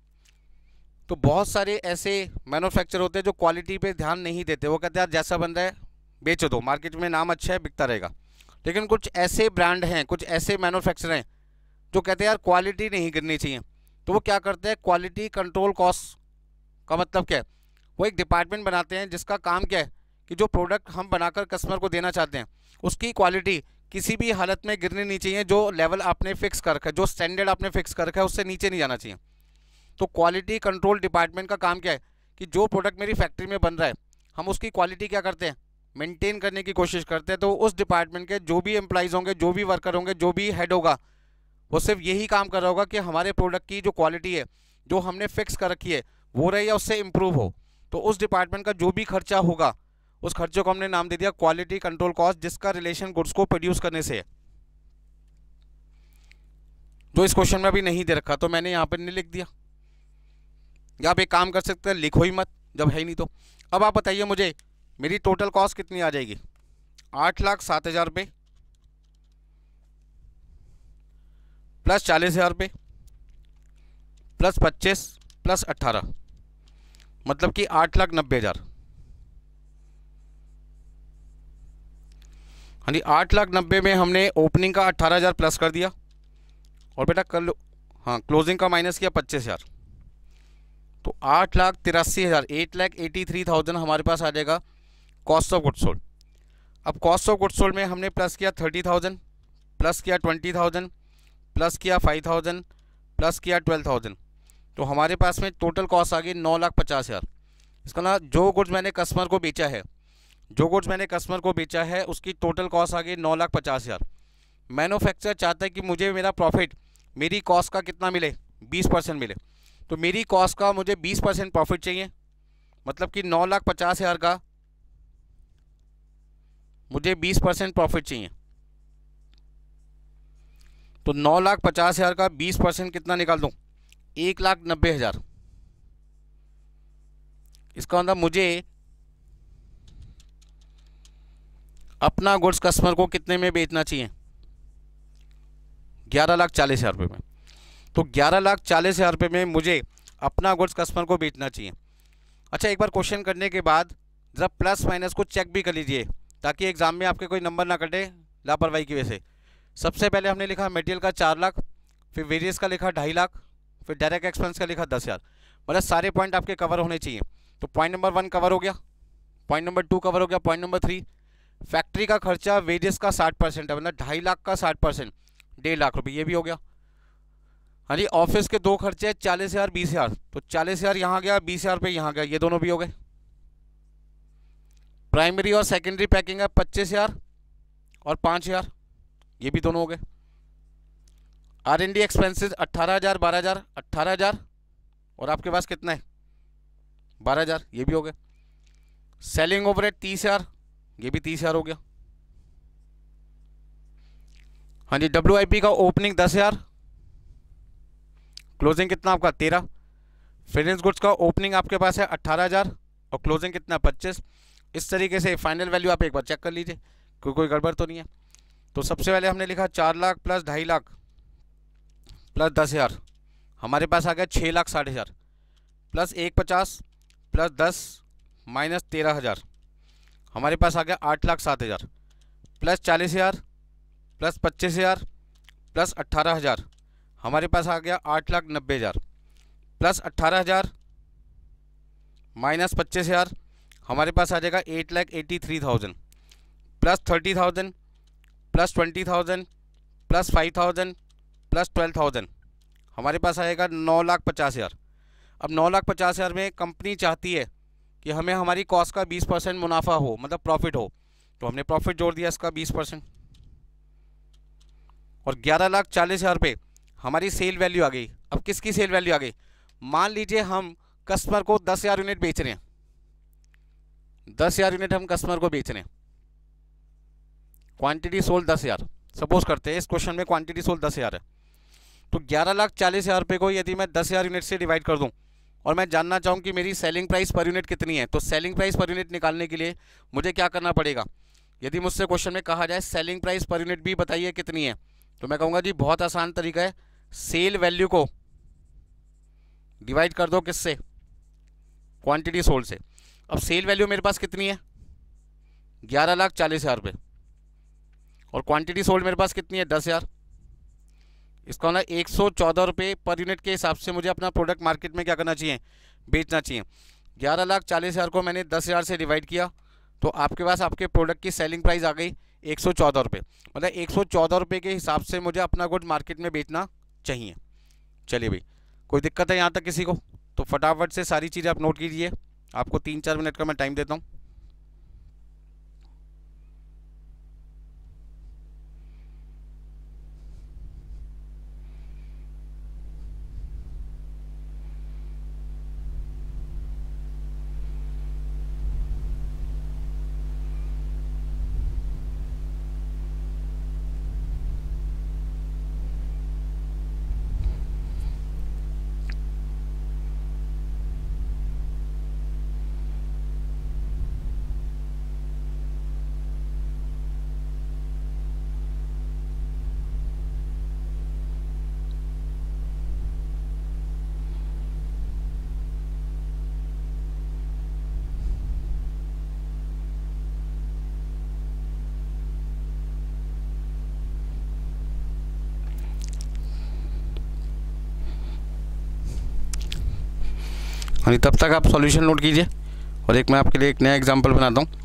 तो बहुत सारे ऐसे मैन्युफैक्चर होते हैं जो क्वालिटी पे ध्यान नहीं देते, वो कहते हैं यार जैसा बन रहा है बेचो दो, मार्केट में नाम अच्छा है बिकता रहेगा। लेकिन कुछ ऐसे ब्रांड हैं, कुछ ऐसे मैन्युफैक्चर हैं जो कहते हैं यार क्वालिटी नहीं गिरनी चाहिए। तो वो क्या करते हैं, क्वालिटी कंट्रोल कॉस्ट का मतलब क्या है, वो एक डिपार्टमेंट बनाते हैं जिसका काम क्या है कि जो प्रोडक्ट हम बनाकर कस्टमर को देना चाहते हैं उसकी क्वालिटी किसी भी हालत में गिरनी नहीं चाहिए। जो लेवल आपने फिक्स कर रखा है, जो स्टैंडर्ड आपने फिक्स कर रखा है, उससे नीचे नहीं जाना चाहिए। तो क्वालिटी कंट्रोल डिपार्टमेंट का काम क्या है कि जो प्रोडक्ट मेरी फैक्ट्री में बन रहा है हम उसकी क्वालिटी क्या करते हैं, मेंटेन करने की कोशिश करते हैं। तो उस डिपार्टमेंट के जो भी एम्प्लॉइज़ होंगे, जो भी वर्कर होंगे, जो भी हेड होगा, वो सिर्फ यही काम कर रहा होगा कि हमारे प्रोडक्ट की जो क्वालिटी है जो हमने फिक्स कर रखी है वो रहे या उससे इम्प्रूव हो। तो उस डिपार्टमेंट का जो भी खर्चा होगा उस खर्चे को हमने नाम दे दिया क्वालिटी कंट्रोल कॉस्ट, जिसका रिलेशन गुड्स को प्रोड्यूस करने से है, जो इस क्वेश्चन में भी नहीं दे रखा। तो मैंने यहाँ पर नहीं लिख दिया, या आप एक काम कर सकते हैं लिखो ही मत जब है ही नहीं। तो अब आप बताइए मुझे मेरी टोटल कॉस्ट कितनी आ जाएगी, आठ लाख सात हज़ार रुपये प्लस चालीस हज़ार रुपये प्लस पच्चीस प्लस अट्ठारह, मतलब कि आठ लाख नब्बे हज़ार हाँ जी। आठ लाख नब्बे में हमने ओपनिंग का अट्ठारह हज़ार प्लस कर दिया और बेटा कर लो हाँ क्लोजिंग का माइनस किया पच्चीस हज़ार, तो आठ लाख तिरासी हज़ार eight lakh eighty three thousand हमारे पास आ जाएगा कॉस्ट ऑफ गुड्स सोल्ड। अब कॉस्ट ऑफ गुड्स सोल्ड में हमने प्लस किया थर्टी थाउजेंड प्लस किया ट्वेंटी थाउजेंड प्लस किया फाइव थाउजेंड प्लस किया ट्वेल्व थाउजेंड, तो हमारे पास में टोटल कॉस्ट आ गई नौ लाख पचास हज़ार। इसका ना जो गुड्स मैंने कस्टमर को बेचा है, जो गुड्स मैंने कस्टमर को बेचा है उसकी टोटल कॉस्ट आ गई नौ लाख पचास हज़ार। मैन्युफैक्चरर चाहता है कि मुझे मेरा प्रॉफिट मेरी कॉस्ट का कितना मिले, बीस परसेंट मिले। तो मेरी कॉस्ट का मुझे बीस परसेंट प्रॉफिट चाहिए, मतलब कि नौ लाख पचास हज़ार का मुझे बीस परसेंट प्रॉफिट चाहिए। तो नौ लाख पचास हज़ार का बीस परसेंट कितना निकाल दूँ, एक लाख नब्बे हज़ार। इसका मतलब मुझे अपना गुड्स कस्टमर को कितने में बेचना चाहिए, ग्यारह लाख चालीस हज़ार रुपये में। तो ग्यारह लाख चालीस हज़ार रुपये में मुझे अपना गुड्स कस्टमर को बेचना चाहिए। अच्छा, एक बार क्वेश्चन करने के बाद ज़रा प्लस माइनस को चेक भी कर लीजिए ताकि एग्ज़ाम में आपके कोई नंबर ना कटे लापरवाही की वजह से। सबसे पहले हमने लिखा मेटेरियल का चार लाख, फिर वेरियस का लिखा ढाई लाख, फिर डायरेक्ट एक्सपेंस का लिखा दस हज़ार। मतलब सारे पॉइंट आपके कवर होने चाहिए। तो पॉइंट नंबर वन कवर हो गया, पॉइंट नंबर टू कवर हो गया, पॉइंट नंबर थ्री फैक्ट्री का खर्चा वेजेस का साठ परसेंट है, मतलब ढाई लाख का साठ परसेंट डेढ़ लाख रुपये, ये भी हो गया हाँ जी। ऑफिस के दो खर्चे हैं चालीस हज़ार बीस हज़ार, तो चालीस हज़ार यहाँ गया, बीस हज़ार रुपये यहाँ गया, ये दोनों भी हो गए। प्राइमरी और सेकेंडरी पैकिंग है पच्चीस हज़ार और पाँच हज़ार। ये भी दोनों हो गए। आर एन डी एक्सपेंसेस अट्ठारह हज़ार, बारह हज़ार, अट्ठारह हज़ार और आपके पास कितना है बारह हज़ार, ये भी हो गया। सेलिंग ओवरहेड तीस हज़ार, ये भी तीस हज़ार हो गया। हाँ जी, डब्ल्यू आई पी का ओपनिंग दस हज़ार, क्लोजिंग कितना आपका तेरह। फिनिश गुड्स का ओपनिंग आपके पास है अट्ठारह हज़ार और क्लोजिंग कितना पच्चीस। इस तरीके से फाइनल वैल्यू आप एक बार चेक कर लीजिए कोई कोई गड़बड़ तो नहीं है। तो सबसे पहले हमने लिखा चार लाख प्लस ढाई लाख प्लस दस हज़ार, हमारे पास आ गया छः लाख साढ़े हज़ार प्लस एक पचास प्लस दस माइनस तेरह हज़ार, हमारे पास आ गया आठ लाख सात हज़ार प्लस चालीस हज़ार प्लस पच्चीस हज़ार प्लस अट्ठारह हज़ार, हमारे पास आ गया आठ लाख नब्बे हज़ार प्लस अट्ठारह हज़ार माइनस पच्चीस हज़ार, हमारे पास आ जाएगा eight lakh eighty three thousand plus thirty thousand plus twenty thousand plus five thousand plus twelve thousand, हमारे पास आएगा नौ लाख पचास हज़ार। अब नौ लाख पचास हज़ार में कंपनी चाहती है कि हमें हमारी कॉस्ट का बीस परसेंट मुनाफा हो, मतलब प्रॉफिट हो, तो हमने प्रॉफिट जोड़ दिया इसका बीस परसेंट। और ग्यारह लाख चालीस हज़ार पे हमारी सेल वैल्यू आ गई। अब किसकी सेल वैल्यू आ गई, मान लीजिए हम कस्टमर को दस हज़ार यूनिट बेच रहे हैं, दस हज़ार यूनिट हम कस्टमर को बेच रहे हैं, क्वान्टिटी सोल्ड दस हज़ार सपोज करते हैं, इस क्वेश्चन में क्वान्टिटी सोल्ड दस हज़ार है। तो ग्यारह लाख चालीस हज़ार रुपये को यदि मैं दस हज़ार यूनिट से डिवाइड कर दूं और मैं जानना चाहूं कि मेरी सेलिंग प्राइस पर यूनिट कितनी है, तो सेलिंग प्राइस पर यूनिट निकालने के लिए मुझे क्या करना पड़ेगा। यदि मुझसे क्वेश्चन में कहा जाए सेलिंग प्राइस पर यूनिट भी बताइए कितनी है, तो मैं कहूँगा जी बहुत आसान तरीका है, सेल वैल्यू को डिवाइड कर दो किससे, क्वान्टिटी सोल्ड से। अब सेल वैल्यू मेरे पास कितनी है, ग्यारह लाख चालीस हज़ार रुपये, और क्वान्टिटी सोल्ड मेरे पास कितनी है दस हज़ार। इसका होना एक सौ चौदह रुपये पर यूनिट के हिसाब से मुझे अपना प्रोडक्ट मार्केट में क्या करना चाहिए, बेचना चाहिए। ग्यारह लाख चालीस हज़ार को मैंने दस हज़ार से डिवाइड किया तो आपके पास आपके प्रोडक्ट की सेलिंग प्राइस आ गई एक सौ चौदह रुपये, मतलब एक सौ चौदह रुपये के हिसाब से मुझे अपना गुड मार्केट में बेचना चाहिए। चलिए भाई, कोई दिक्कत है यहाँ तक किसी को, तो फटाफट से सारी चीज़ें आप नोट कीजिए। आपको तीन चार मिनट का मैं टाइम देता हूँ। हाँ, तब तक आप सॉल्यूशन नोट कीजिए और एक मैं आपके लिए एक नया एग्जांपल बनाता हूँ।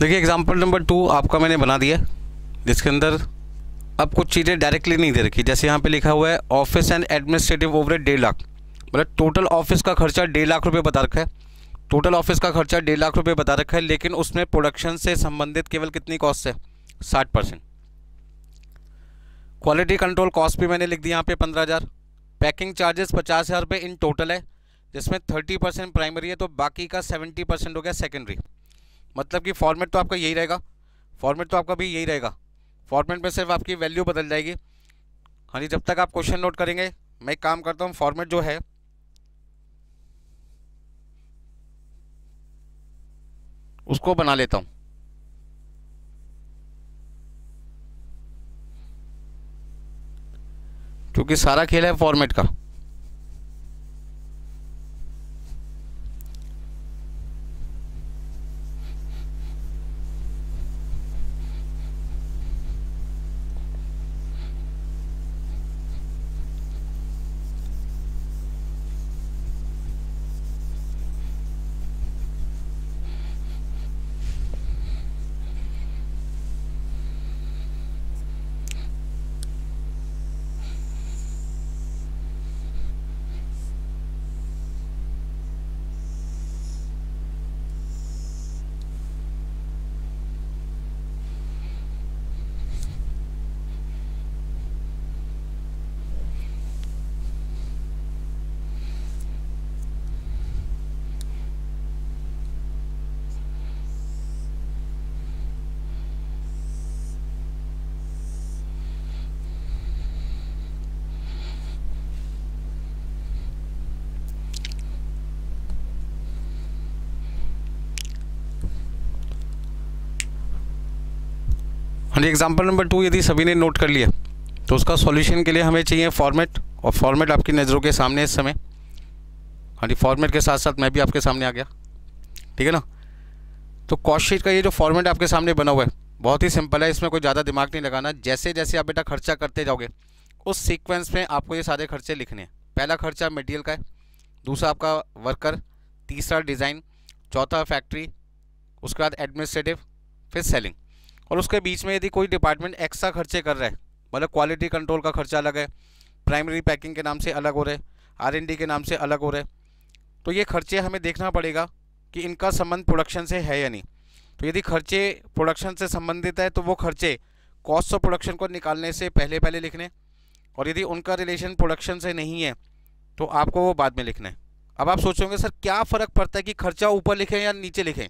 देखिए एग्जाम्पल नंबर टू आपका मैंने बना दिया, जिसके अंदर अब कुछ चीज़ें डायरेक्टली नहीं दे रखी। जैसे यहाँ पे लिखा हुआ है ऑफिस एंड एडमिनिस्ट्रेटिव ओवरहेड डेढ़ लाख, मतलब टोटल ऑफिस का खर्चा डेढ़ लाख रुपए बता रखा है। टोटल ऑफिस का खर्चा डेढ़ लाख रुपए बता रखा है, लेकिन उसमें प्रोडक्शन से संबंधित केवल कितनी कॉस्ट है, साठ परसेंट। क्वालिटी कंट्रोल कॉस्ट भी मैंने लिख दी यहाँ पे पंद्रह हज़ार। पैकिंग चार्जेस पचास हज़ार रुपये इन टोटल है, जिसमें थर्टी परसेंट प्राइमरी है तो बाकी का सेवेंटी परसेंट हो गया सेकेंडरी। मतलब कि फॉर्मेट तो आपका यही रहेगा, फॉर्मेट तो आपका भी यही रहेगा, फॉर्मेट में सिर्फ आपकी वैल्यू बदल जाएगी। हाँ जी, जब तक आप क्वेश्चन नोट करेंगे मैं एक काम करता हूँ, फॉर्मेट जो है उसको बना लेता हूँ। क्योंकि सारा खेल है फॉर्मेट का। एग्जाम्पल नंबर टू यदि सभी ने नोट कर लिया तो उसका सॉल्यूशन के लिए हमें चाहिए फॉर्मेट, और फॉर्मेट आपकी नज़रों के सामने इस समय। हाँ जी, फॉर्मेट के साथ साथ मैं भी आपके सामने आ गया, ठीक है ना। तो कॉस्ट शीट का ये जो फॉर्मेट आपके सामने बना हुआ है बहुत ही सिंपल है, इसमें कोई ज़्यादा दिमाग नहीं लगाना। जैसे जैसे आप बेटा खर्चा करते जाओगे उस सीक्वेंस में आपको ये सारे खर्चे लिखने हैं। पहला खर्चा मटेरियल का है, दूसरा आपका वर्कर, तीसरा डिज़ाइन, चौथा फैक्ट्री, उसके बाद एडमिनिस्ट्रेटिव, फिर सेलिंग। और उसके बीच में यदि कोई डिपार्टमेंट एक्स्ट्रा खर्चे कर रहा है, मतलब क्वालिटी कंट्रोल का खर्चा अलग है, प्राइमरी पैकिंग के नाम से अलग हो रहे, आर एन डी के नाम से अलग हो रहे, तो ये खर्चे हमें देखना पड़ेगा कि इनका संबंध प्रोडक्शन से है या नहीं। तो यदि खर्चे प्रोडक्शन से संबंधित है तो वो खर्चे कॉस्ट ऑफ प्रोडक्शन को निकालने से पहले पहले लिखने, और यदि उनका रिलेशन प्रोडक्शन से नहीं है तो आपको वो बाद में लिखना है। अब आप सोचोगे सर क्या फ़र्क पड़ता है कि खर्चा ऊपर लिखें या नीचे लिखें,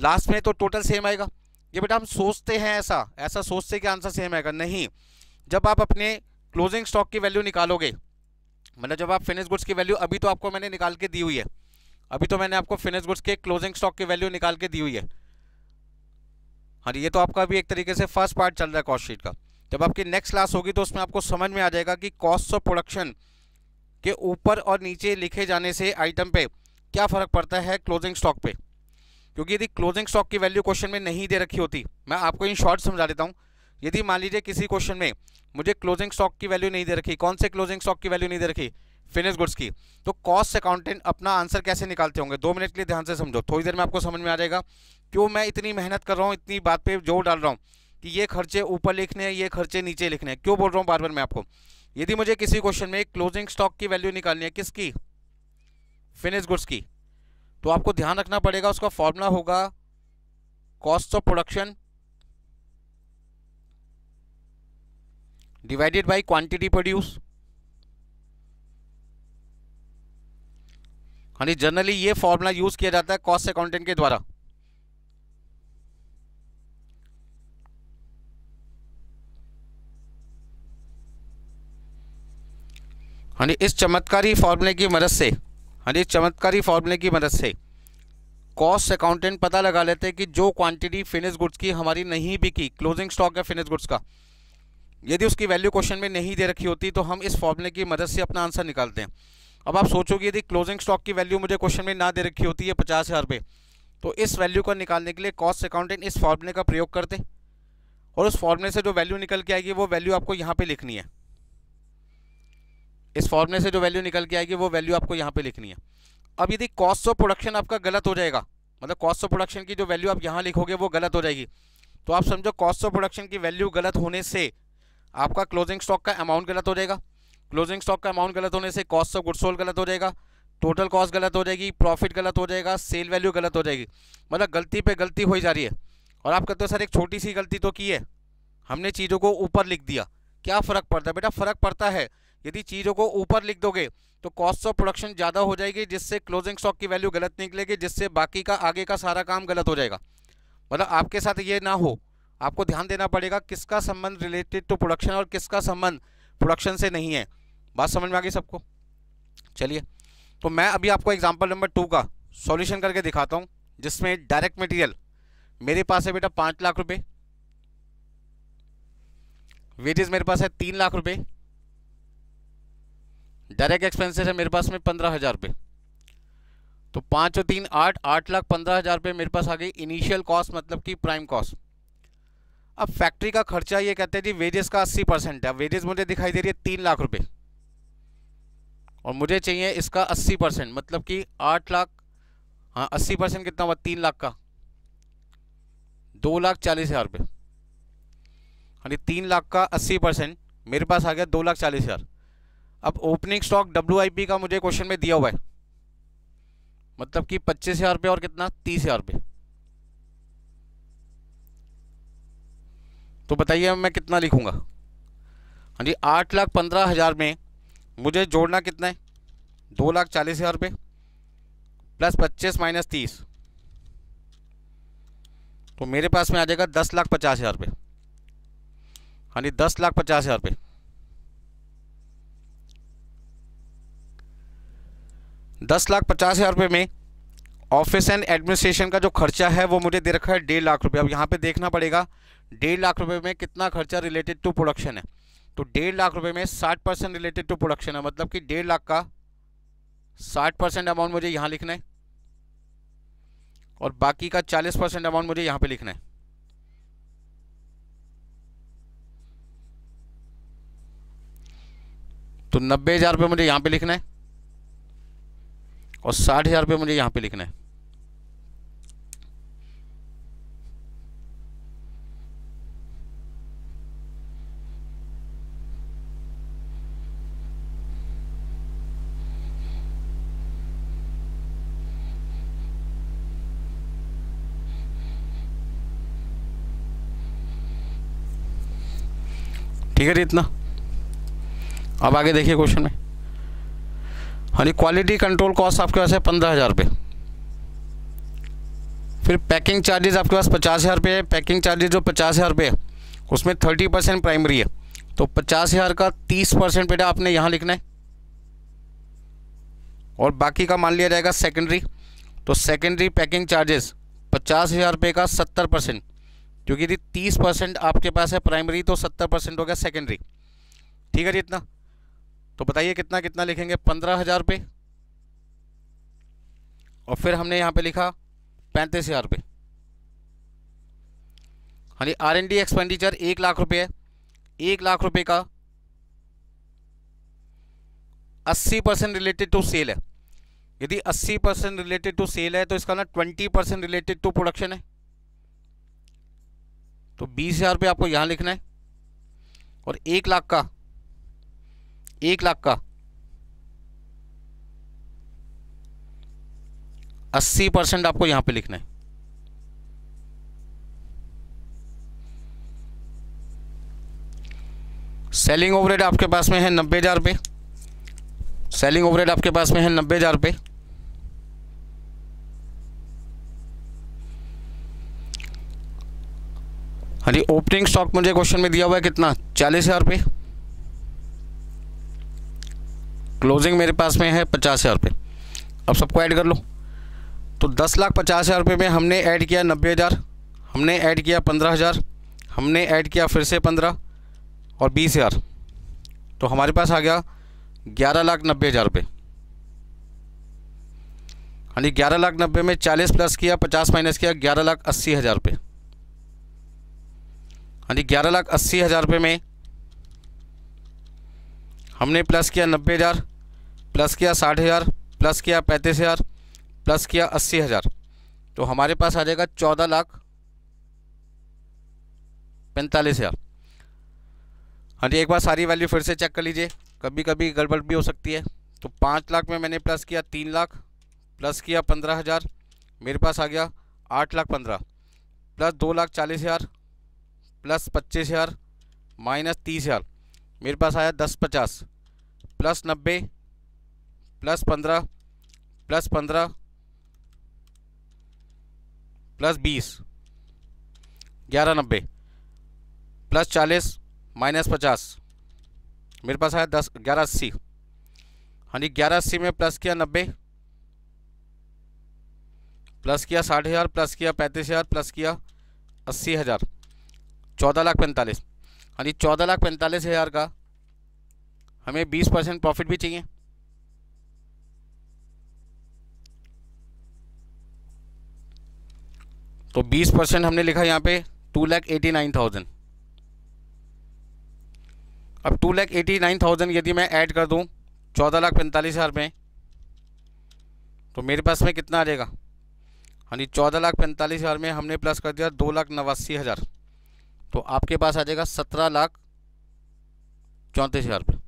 लास्ट में तो टोटल सेम आएगा। ये बेटा हम सोचते हैं ऐसा, ऐसा सोचते कि आंसर सेम आएगा, नहीं। जब आप अपने क्लोजिंग स्टॉक की वैल्यू निकालोगे, मतलब जब आप फिनिश गुड्स की वैल्यू, अभी तो आपको मैंने निकाल के दी हुई है, अभी तो मैंने आपको फिनिश गुड्स के क्लोजिंग स्टॉक की वैल्यू निकाल के दी हुई है। हाँ जी, ये तो आपका अभी एक तरीके से फर्स्ट पार्ट चल रहा है कॉस्ट शीट का। जब आपकी नेक्स्ट क्लास होगी तो उसमें आपको समझ में आ जाएगा कि कॉस्ट ऑफ प्रोडक्शन के ऊपर और नीचे लिखे जाने से आइटम पे क्या फ़र्क पड़ता है क्लोजिंग स्टॉक पे। क्योंकि यदि क्लोजिंग स्टॉक की वैल्यू क्वेश्चन में नहीं दे रखी होती, मैं आपको इन शॉर्ट समझा देता हूँ। यदि मान लीजिए किसी क्वेश्चन में मुझे क्लोजिंग स्टॉक की वैल्यू नहीं दे रखी, कौन से क्लोजिंग स्टॉक की वैल्यू नहीं दे रखी, फिनिश गुड्स की, तो कॉस्ट अकाउंटेंट अपना आंसर कैसे निकालते होंगे। दो मिनट के लिए ध्यान से समझो, थोड़ी देर में आपको समझ में आ जाएगा क्यों मैं इतनी मेहनत कर रहा हूँ, इतनी बात पर जोर डाल रहा हूँ कि ये खर्चे ऊपर लिखने हैं, ये खर्चे नीचे लिखने हैं, क्यों बोल रहा हूँ बार बार मैं आपको। यदि मुझे किसी क्वेश्चन में क्लोजिंग स्टॉक की वैल्यू निकालनी है, किसकी, फिनिश गुड्स की, तो आपको ध्यान रखना पड़ेगा उसका फॉर्मूला होगा cost of production divided by quantity produce. हाँ जी, जनरली ये फॉर्मूला यूज किया जाता है कॉस्ट अकाउंटेंट के द्वारा। हाँ जी, इस चमत्कारी फॉर्मूले की मदद से अरे चमत्कारी फॉर्मूले की मदद से कॉस्ट अकाउंटेंट पता लगा लेते हैं कि जो क्वांटिटी फिनिश गुड्स की हमारी नहीं बिकी, क्लोजिंग स्टॉक या फिनिश गुड्स का, यदि उसकी वैल्यू क्वेश्चन में नहीं दे रखी होती तो हम इस फॉर्मूले की मदद से अपना आंसर निकालते हैं। अब आप सोचोगे यदि क्लोजिंग स्टॉक की वैल्यू मुझे क्वेश्चन में ना दे रखी होती है पचास हज़ार रुपये, तो इस वैल्यू को निकालने के लिए कॉस्ट अकाउंटेंट इस फॉर्मूले का प्रयोग करते, और उस फॉर्मूले से जो वैल्यू निकल के आएगी वो वैल्यू आपको यहाँ पर लिखनी है। इस फॉर्मूले से जो वैल्यू निकल के आएगी वो वैल्यू आपको यहाँ पे लिखनी है। अब यदि कॉस्ट ऑफ प्रोडक्शन आपका गलत हो जाएगा मतलब कॉस्ट ऑफ प्रोडक्शन की जो वैल्यू आप यहाँ लिखोगे वो गलत हो जाएगी। तो आप समझो कॉस्ट ऑफ प्रोडक्शन की वैल्यू गलत होने से आपका क्लोजिंग स्टॉक का अमाउंट गलत हो जाएगा, क्लोजिंग स्टॉक का अमाउंट गलत होने से कॉस्ट ऑफ गुड्स सोल्ड गलत हो जाएगा, टोटल कॉस्ट गलत हो जाएगी, प्रॉफिट गलत हो जाएगा, सेल वैल्यू गलत हो जाएगी। मतलब गलती पे गलती हो ही जा रही है। और आप कहते हो सर एक छोटी सी गलती तो की है, हमने चीज़ों को ऊपर लिख दिया, क्या फ़र्क पड़ता है? बेटा फ़र्क पड़ता है। यदि चीज़ों को ऊपर लिख दोगे तो कॉस्ट ऑफ प्रोडक्शन ज़्यादा हो जाएगी, जिससे क्लोजिंग स्टॉक की वैल्यू गलत निकलेगी, जिससे बाकी का आगे का सारा काम गलत हो जाएगा। मतलब आपके साथ ये ना हो, आपको ध्यान देना पड़ेगा किसका संबंध रिलेटेड टू प्रोडक्शन और किसका संबंध प्रोडक्शन से नहीं है। बात समझ में आ गई सबको? चलिए, तो मैं अभी आपको एग्जाम्पल नंबर टू का सॉल्यूशन करके दिखाता हूँ, जिसमें डायरेक्ट मटेरियल मेरे पास है बेटा पाँच लाख रुपए, वेजेस मेरे पास है तीन लाख रुपए, डायरेक्ट एक्सपेंसेस है मेरे पास में पंद्रह हज़ार रुपये। तो पाँच और तीन आठ, आठ लाख पंद्रह हज़ार रुपये मेरे पास आ गई इनिशियल कॉस्ट, मतलब कि प्राइम कॉस्ट। अब फैक्ट्री का खर्चा ये कहते हैं जी वेजेस का अस्सी परसेंट है, वेजेस मुझे दिखाई दे रही है तीन लाख रुपये और मुझे चाहिए इसका अस्सी परसेंट, मतलब कि आठ लाख, हाँ अस्सी परसेंट कितना हुआ तीन लाख का, दो लाख चालीस हज़ार रुपये। यानी तीन लाख का अस्सी परसेंट मेरे पास आ गया दो लाख चालीस हज़ार। अब opening stock W I P का मुझे क्वेश्चन में दिया हुआ है, मतलब कि पच्चीस हज़ार रुपये और कितना तीस हज़ार रुपये। तो बताइए मैं कितना लिखूँगा? हाँ जी, आठ लाख पंद्रह हज़ार में मुझे जोड़ना कितना है, दो लाख चालीस हज़ार रुपये प्लस पच्चीस माइनस तीस, तो मेरे पास में आ जाएगा दस लाख पचास हज़ार रुपये। हाँ जी, दस लाख पचास हज़ार रुपये, दस लाख पचास हज़ार रुपये में ऑफिस एंड एडमिनिस्ट्रेशन का जो खर्चा है वो मुझे दे रखा है डेढ़ लाख रुपये। अब यहाँ पे देखना पड़ेगा डेढ़ लाख रुपये में कितना खर्चा रिलेटेड टू प्रोडक्शन है। तो डेढ़ लाख रुपये में साठ परसेंट रिलेटेड टू प्रोडक्शन है, मतलब कि डेढ़ लाख का साठ परसेंट अमाउंट मुझे यहाँ लिखना है और बाकी का चालीस परसेंट अमाउंट मुझे यहाँ पर लिखना है। तो नब्बे हज़ार रुपये मुझे यहाँ पर लिखना है और साठ हज़ार रुपये मुझे यहाँ पे लिखना है। ठीक है जी, इतना। अब आगे देखिए क्वेश्चन में, हाँ जी, क्वालिटी कंट्रोल कॉस्ट आपके पास है पंद्रह हज़ार रुपये, फिर पैकिंग चार्जेस आपके पास पचास हज़ार रुपये है। पैकिंग चार्जेस जो पचास हज़ार रुपये है उसमें थर्टी परसेंट प्राइमरी है, तो पचास हज़ार का तीस परसेंट बेटा आपने यहाँ लिखना है और बाकी का मान लिया जाएगा सेकेंडरी। तो सेकेंडरी पैकिंग चार्जेस पचास हज़ार रुपये का सत्तर परसेंट, क्योंकि यदि तीस परसेंट आपके पास है प्राइमरी तो सत्तर परसेंट हो गया सेकेंडरी। ठीक है जी, इतना। तो बताइए कितना कितना लिखेंगे? पंद्रह हज़ार रुपये और फिर हमने यहाँ पे लिखा पैंतीस हज़ार रुपये। हाँ जी, आर एन डी एक्सपेंडिचर एक लाख रुपये है, एक लाख रुपये का अस्सी परसेंट रिलेटेड टू सेल है। यदि अस्सी परसेंट रिलेटेड टू सेल है तो इसका ना twenty percent related to production है, तो बीस हज़ार रुपये आपको यहाँ लिखना है और एक लाख का एक लाख का अस्सी परसेंट आपको यहां पे लिखना है। सेलिंग ओवरहेड आपके पास में है नब्बे हजार रुपये, सेलिंग ओवरहेड आपके पास में है नब्बे हजार रुपये। हाँ जी, ओपनिंग स्टॉक मुझे क्वेश्चन में दिया हुआ है कितना, चालीस हजार रुपये। क्लोजिंग मेरे पास में है पचास हज़ार रुपये। अब सबको ऐड कर लो, तो दस लाख पचास हज़ार रुपये में हमने ऐड किया नब्बे हज़ार, हमने ऐड किया पंद्रह हज़ार, हमने ऐड किया फिर से पंद्रह और बीस हज़ार, तो हमारे पास आ गया ग्यारह लाख नब्बे हज़ार रुपये। हाँ जी, ग्यारह लाख नब्बे में चालीस प्लस किया पचास माइनस किया, ग्यारह लाख अस्सी हज़ार रुपये। हाँ जी, ग्यारह लाख अस्सी हज़ार रुपये में हमने प्लस किया नब्बे हज़ार, प्लस किया साठ हज़ार, प्लस किया पैंतीस हज़ार, प्लस किया अस्सी हज़ार, तो हमारे पास आ जाएगा चौदह लाख पैंतालीस हज़ार। हाँ जी, एक बार सारी वैल्यू फिर से चेक कर लीजिए, कभी कभी गड़बड़ भी हो सकती है। तो पाँच लाख में मैंने प्लस किया तीन लाख, प्लस किया पंद्रह हज़ार, मेरे पास आ गया आठ लाख पंद्रह, प्लस दो लाख चालीस हज़ार, प्लस पच्चीस हज़ार, माइनस तीस हज़ार, मेरे पास आया दस पचास, प्लस नब्बे, प्लस पंद्रह, प्लस पंद्रह, प्लस बीस, ग्यारह नब्बे, प्लस चालीस, माइनस पचास, मेरे पास आया दस ग्यारह अस्सी। हाँ जी, ग्यारह अस्सी में प्लस किया नब्बे, प्लस किया साठ हज़ार, प्लस किया पैंतीस हज़ार, प्लस किया अस्सी हज़ार, चौदह लाख पैंतालीस। हाँ जी, चौदह लाख पैंतालीस हज़ार का हमें बीस परसेंट प्रॉफिट भी चाहिए। तो बीस परसेंट हमने लिखा यहाँ पे two lakh eighty nine thousand. अब two lakh eighty nine thousand यदि मैं ऐड कर दूँ चौदह लाख पैंतालीस हज़ार में, तो मेरे पास में कितना आ जाएगा? हाँ जी, चौदह लाख पैंतालीस हज़ार में हमने प्लस कर दिया दो लाख नवासी हज़ार, तो आपके पास आ जाएगा सत्रह लाख चौंतीस हज़ार रुपये।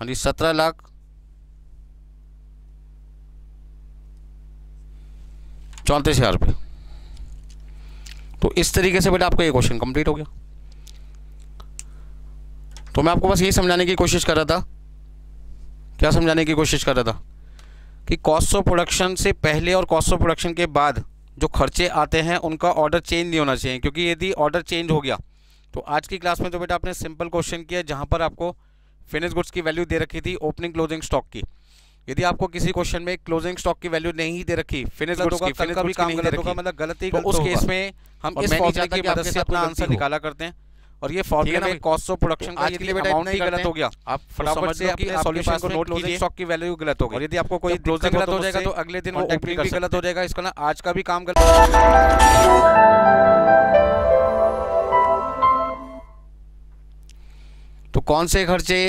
हाँ जी, सत्रह लाख चौंतीस हज़ार रुपये। तो इस तरीके से बेटा आपका ये क्वेश्चन कंप्लीट हो गया। तो मैं आपको बस यही समझाने की कोशिश कर रहा था। क्या समझाने की कोशिश कर रहा था कि कॉस्ट ऑफ प्रोडक्शन से पहले और कॉस्ट ऑफ प्रोडक्शन के बाद जो खर्चे आते हैं उनका ऑर्डर चेंज नहीं होना चाहिए, क्योंकि यदि ऑर्डर चेंज हो गया तो आज की क्लास में तो बेटा आपने सिंपल क्वेश्चन किया जहां पर आपको फिनिश गुड्स की वैल्यू दे रखी थी ओपनिंग क्लोजिंग स्टॉक की। यदि आपको किसी क्वेश्चन में क्लोजिंग स्टॉक की वैल्यू नहीं दे रखी, फिनिश गुड्स की, फिनिश गुड्स की नहीं दे रखी, मतलब गलती तो उस केस में हम इस फॉर्मूले की मदद से अपना आंसर निकाला करते हैं। और ये फॉर्मूला में कॉस्ट ऑफ प्रोडक्शन का यदि अमाउंट ही गलत हो गया, आप फटाफट से अपने सॉल्यूशन को नोट कीजिए, स्टॉक की वैल्यू गलत हो गई। यदि आपको कोई क्लोजिंग गलत हो जाएगा तो अगले दिन वो ओपनिंग भी गलत हो जाएगा। इसका ना आज का भी काम गलत। तो कौन से खर्चे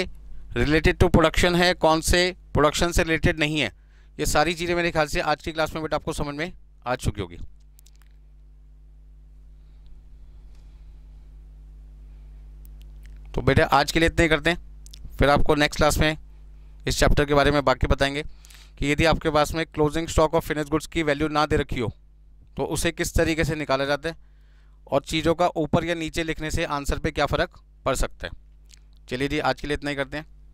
रिलेटेड टू प्रोडक्शन है, कौन से प्रोडक्शन से रिलेटेड नहीं है, ये सारी चीज़ें मेरे ख्याल से आज की क्लास में बेटा आपको समझ में आ चुकी होगी। तो बेटा आज के लिए इतना ही करते हैं, फिर आपको नेक्स्ट क्लास में इस चैप्टर के बारे में बाकी बताएंगे कि यदि आपके पास में क्लोजिंग स्टॉक और फिनिश गुड्स की वैल्यू ना दे रखी हो तो उसे किस तरीके से निकाला जाता है और चीज़ों का ऊपर या नीचे लिखने से आंसर पे क्या फ़र्क पड़ सकता है। चलिए जी, आज के लिए इतना ही करते हैं।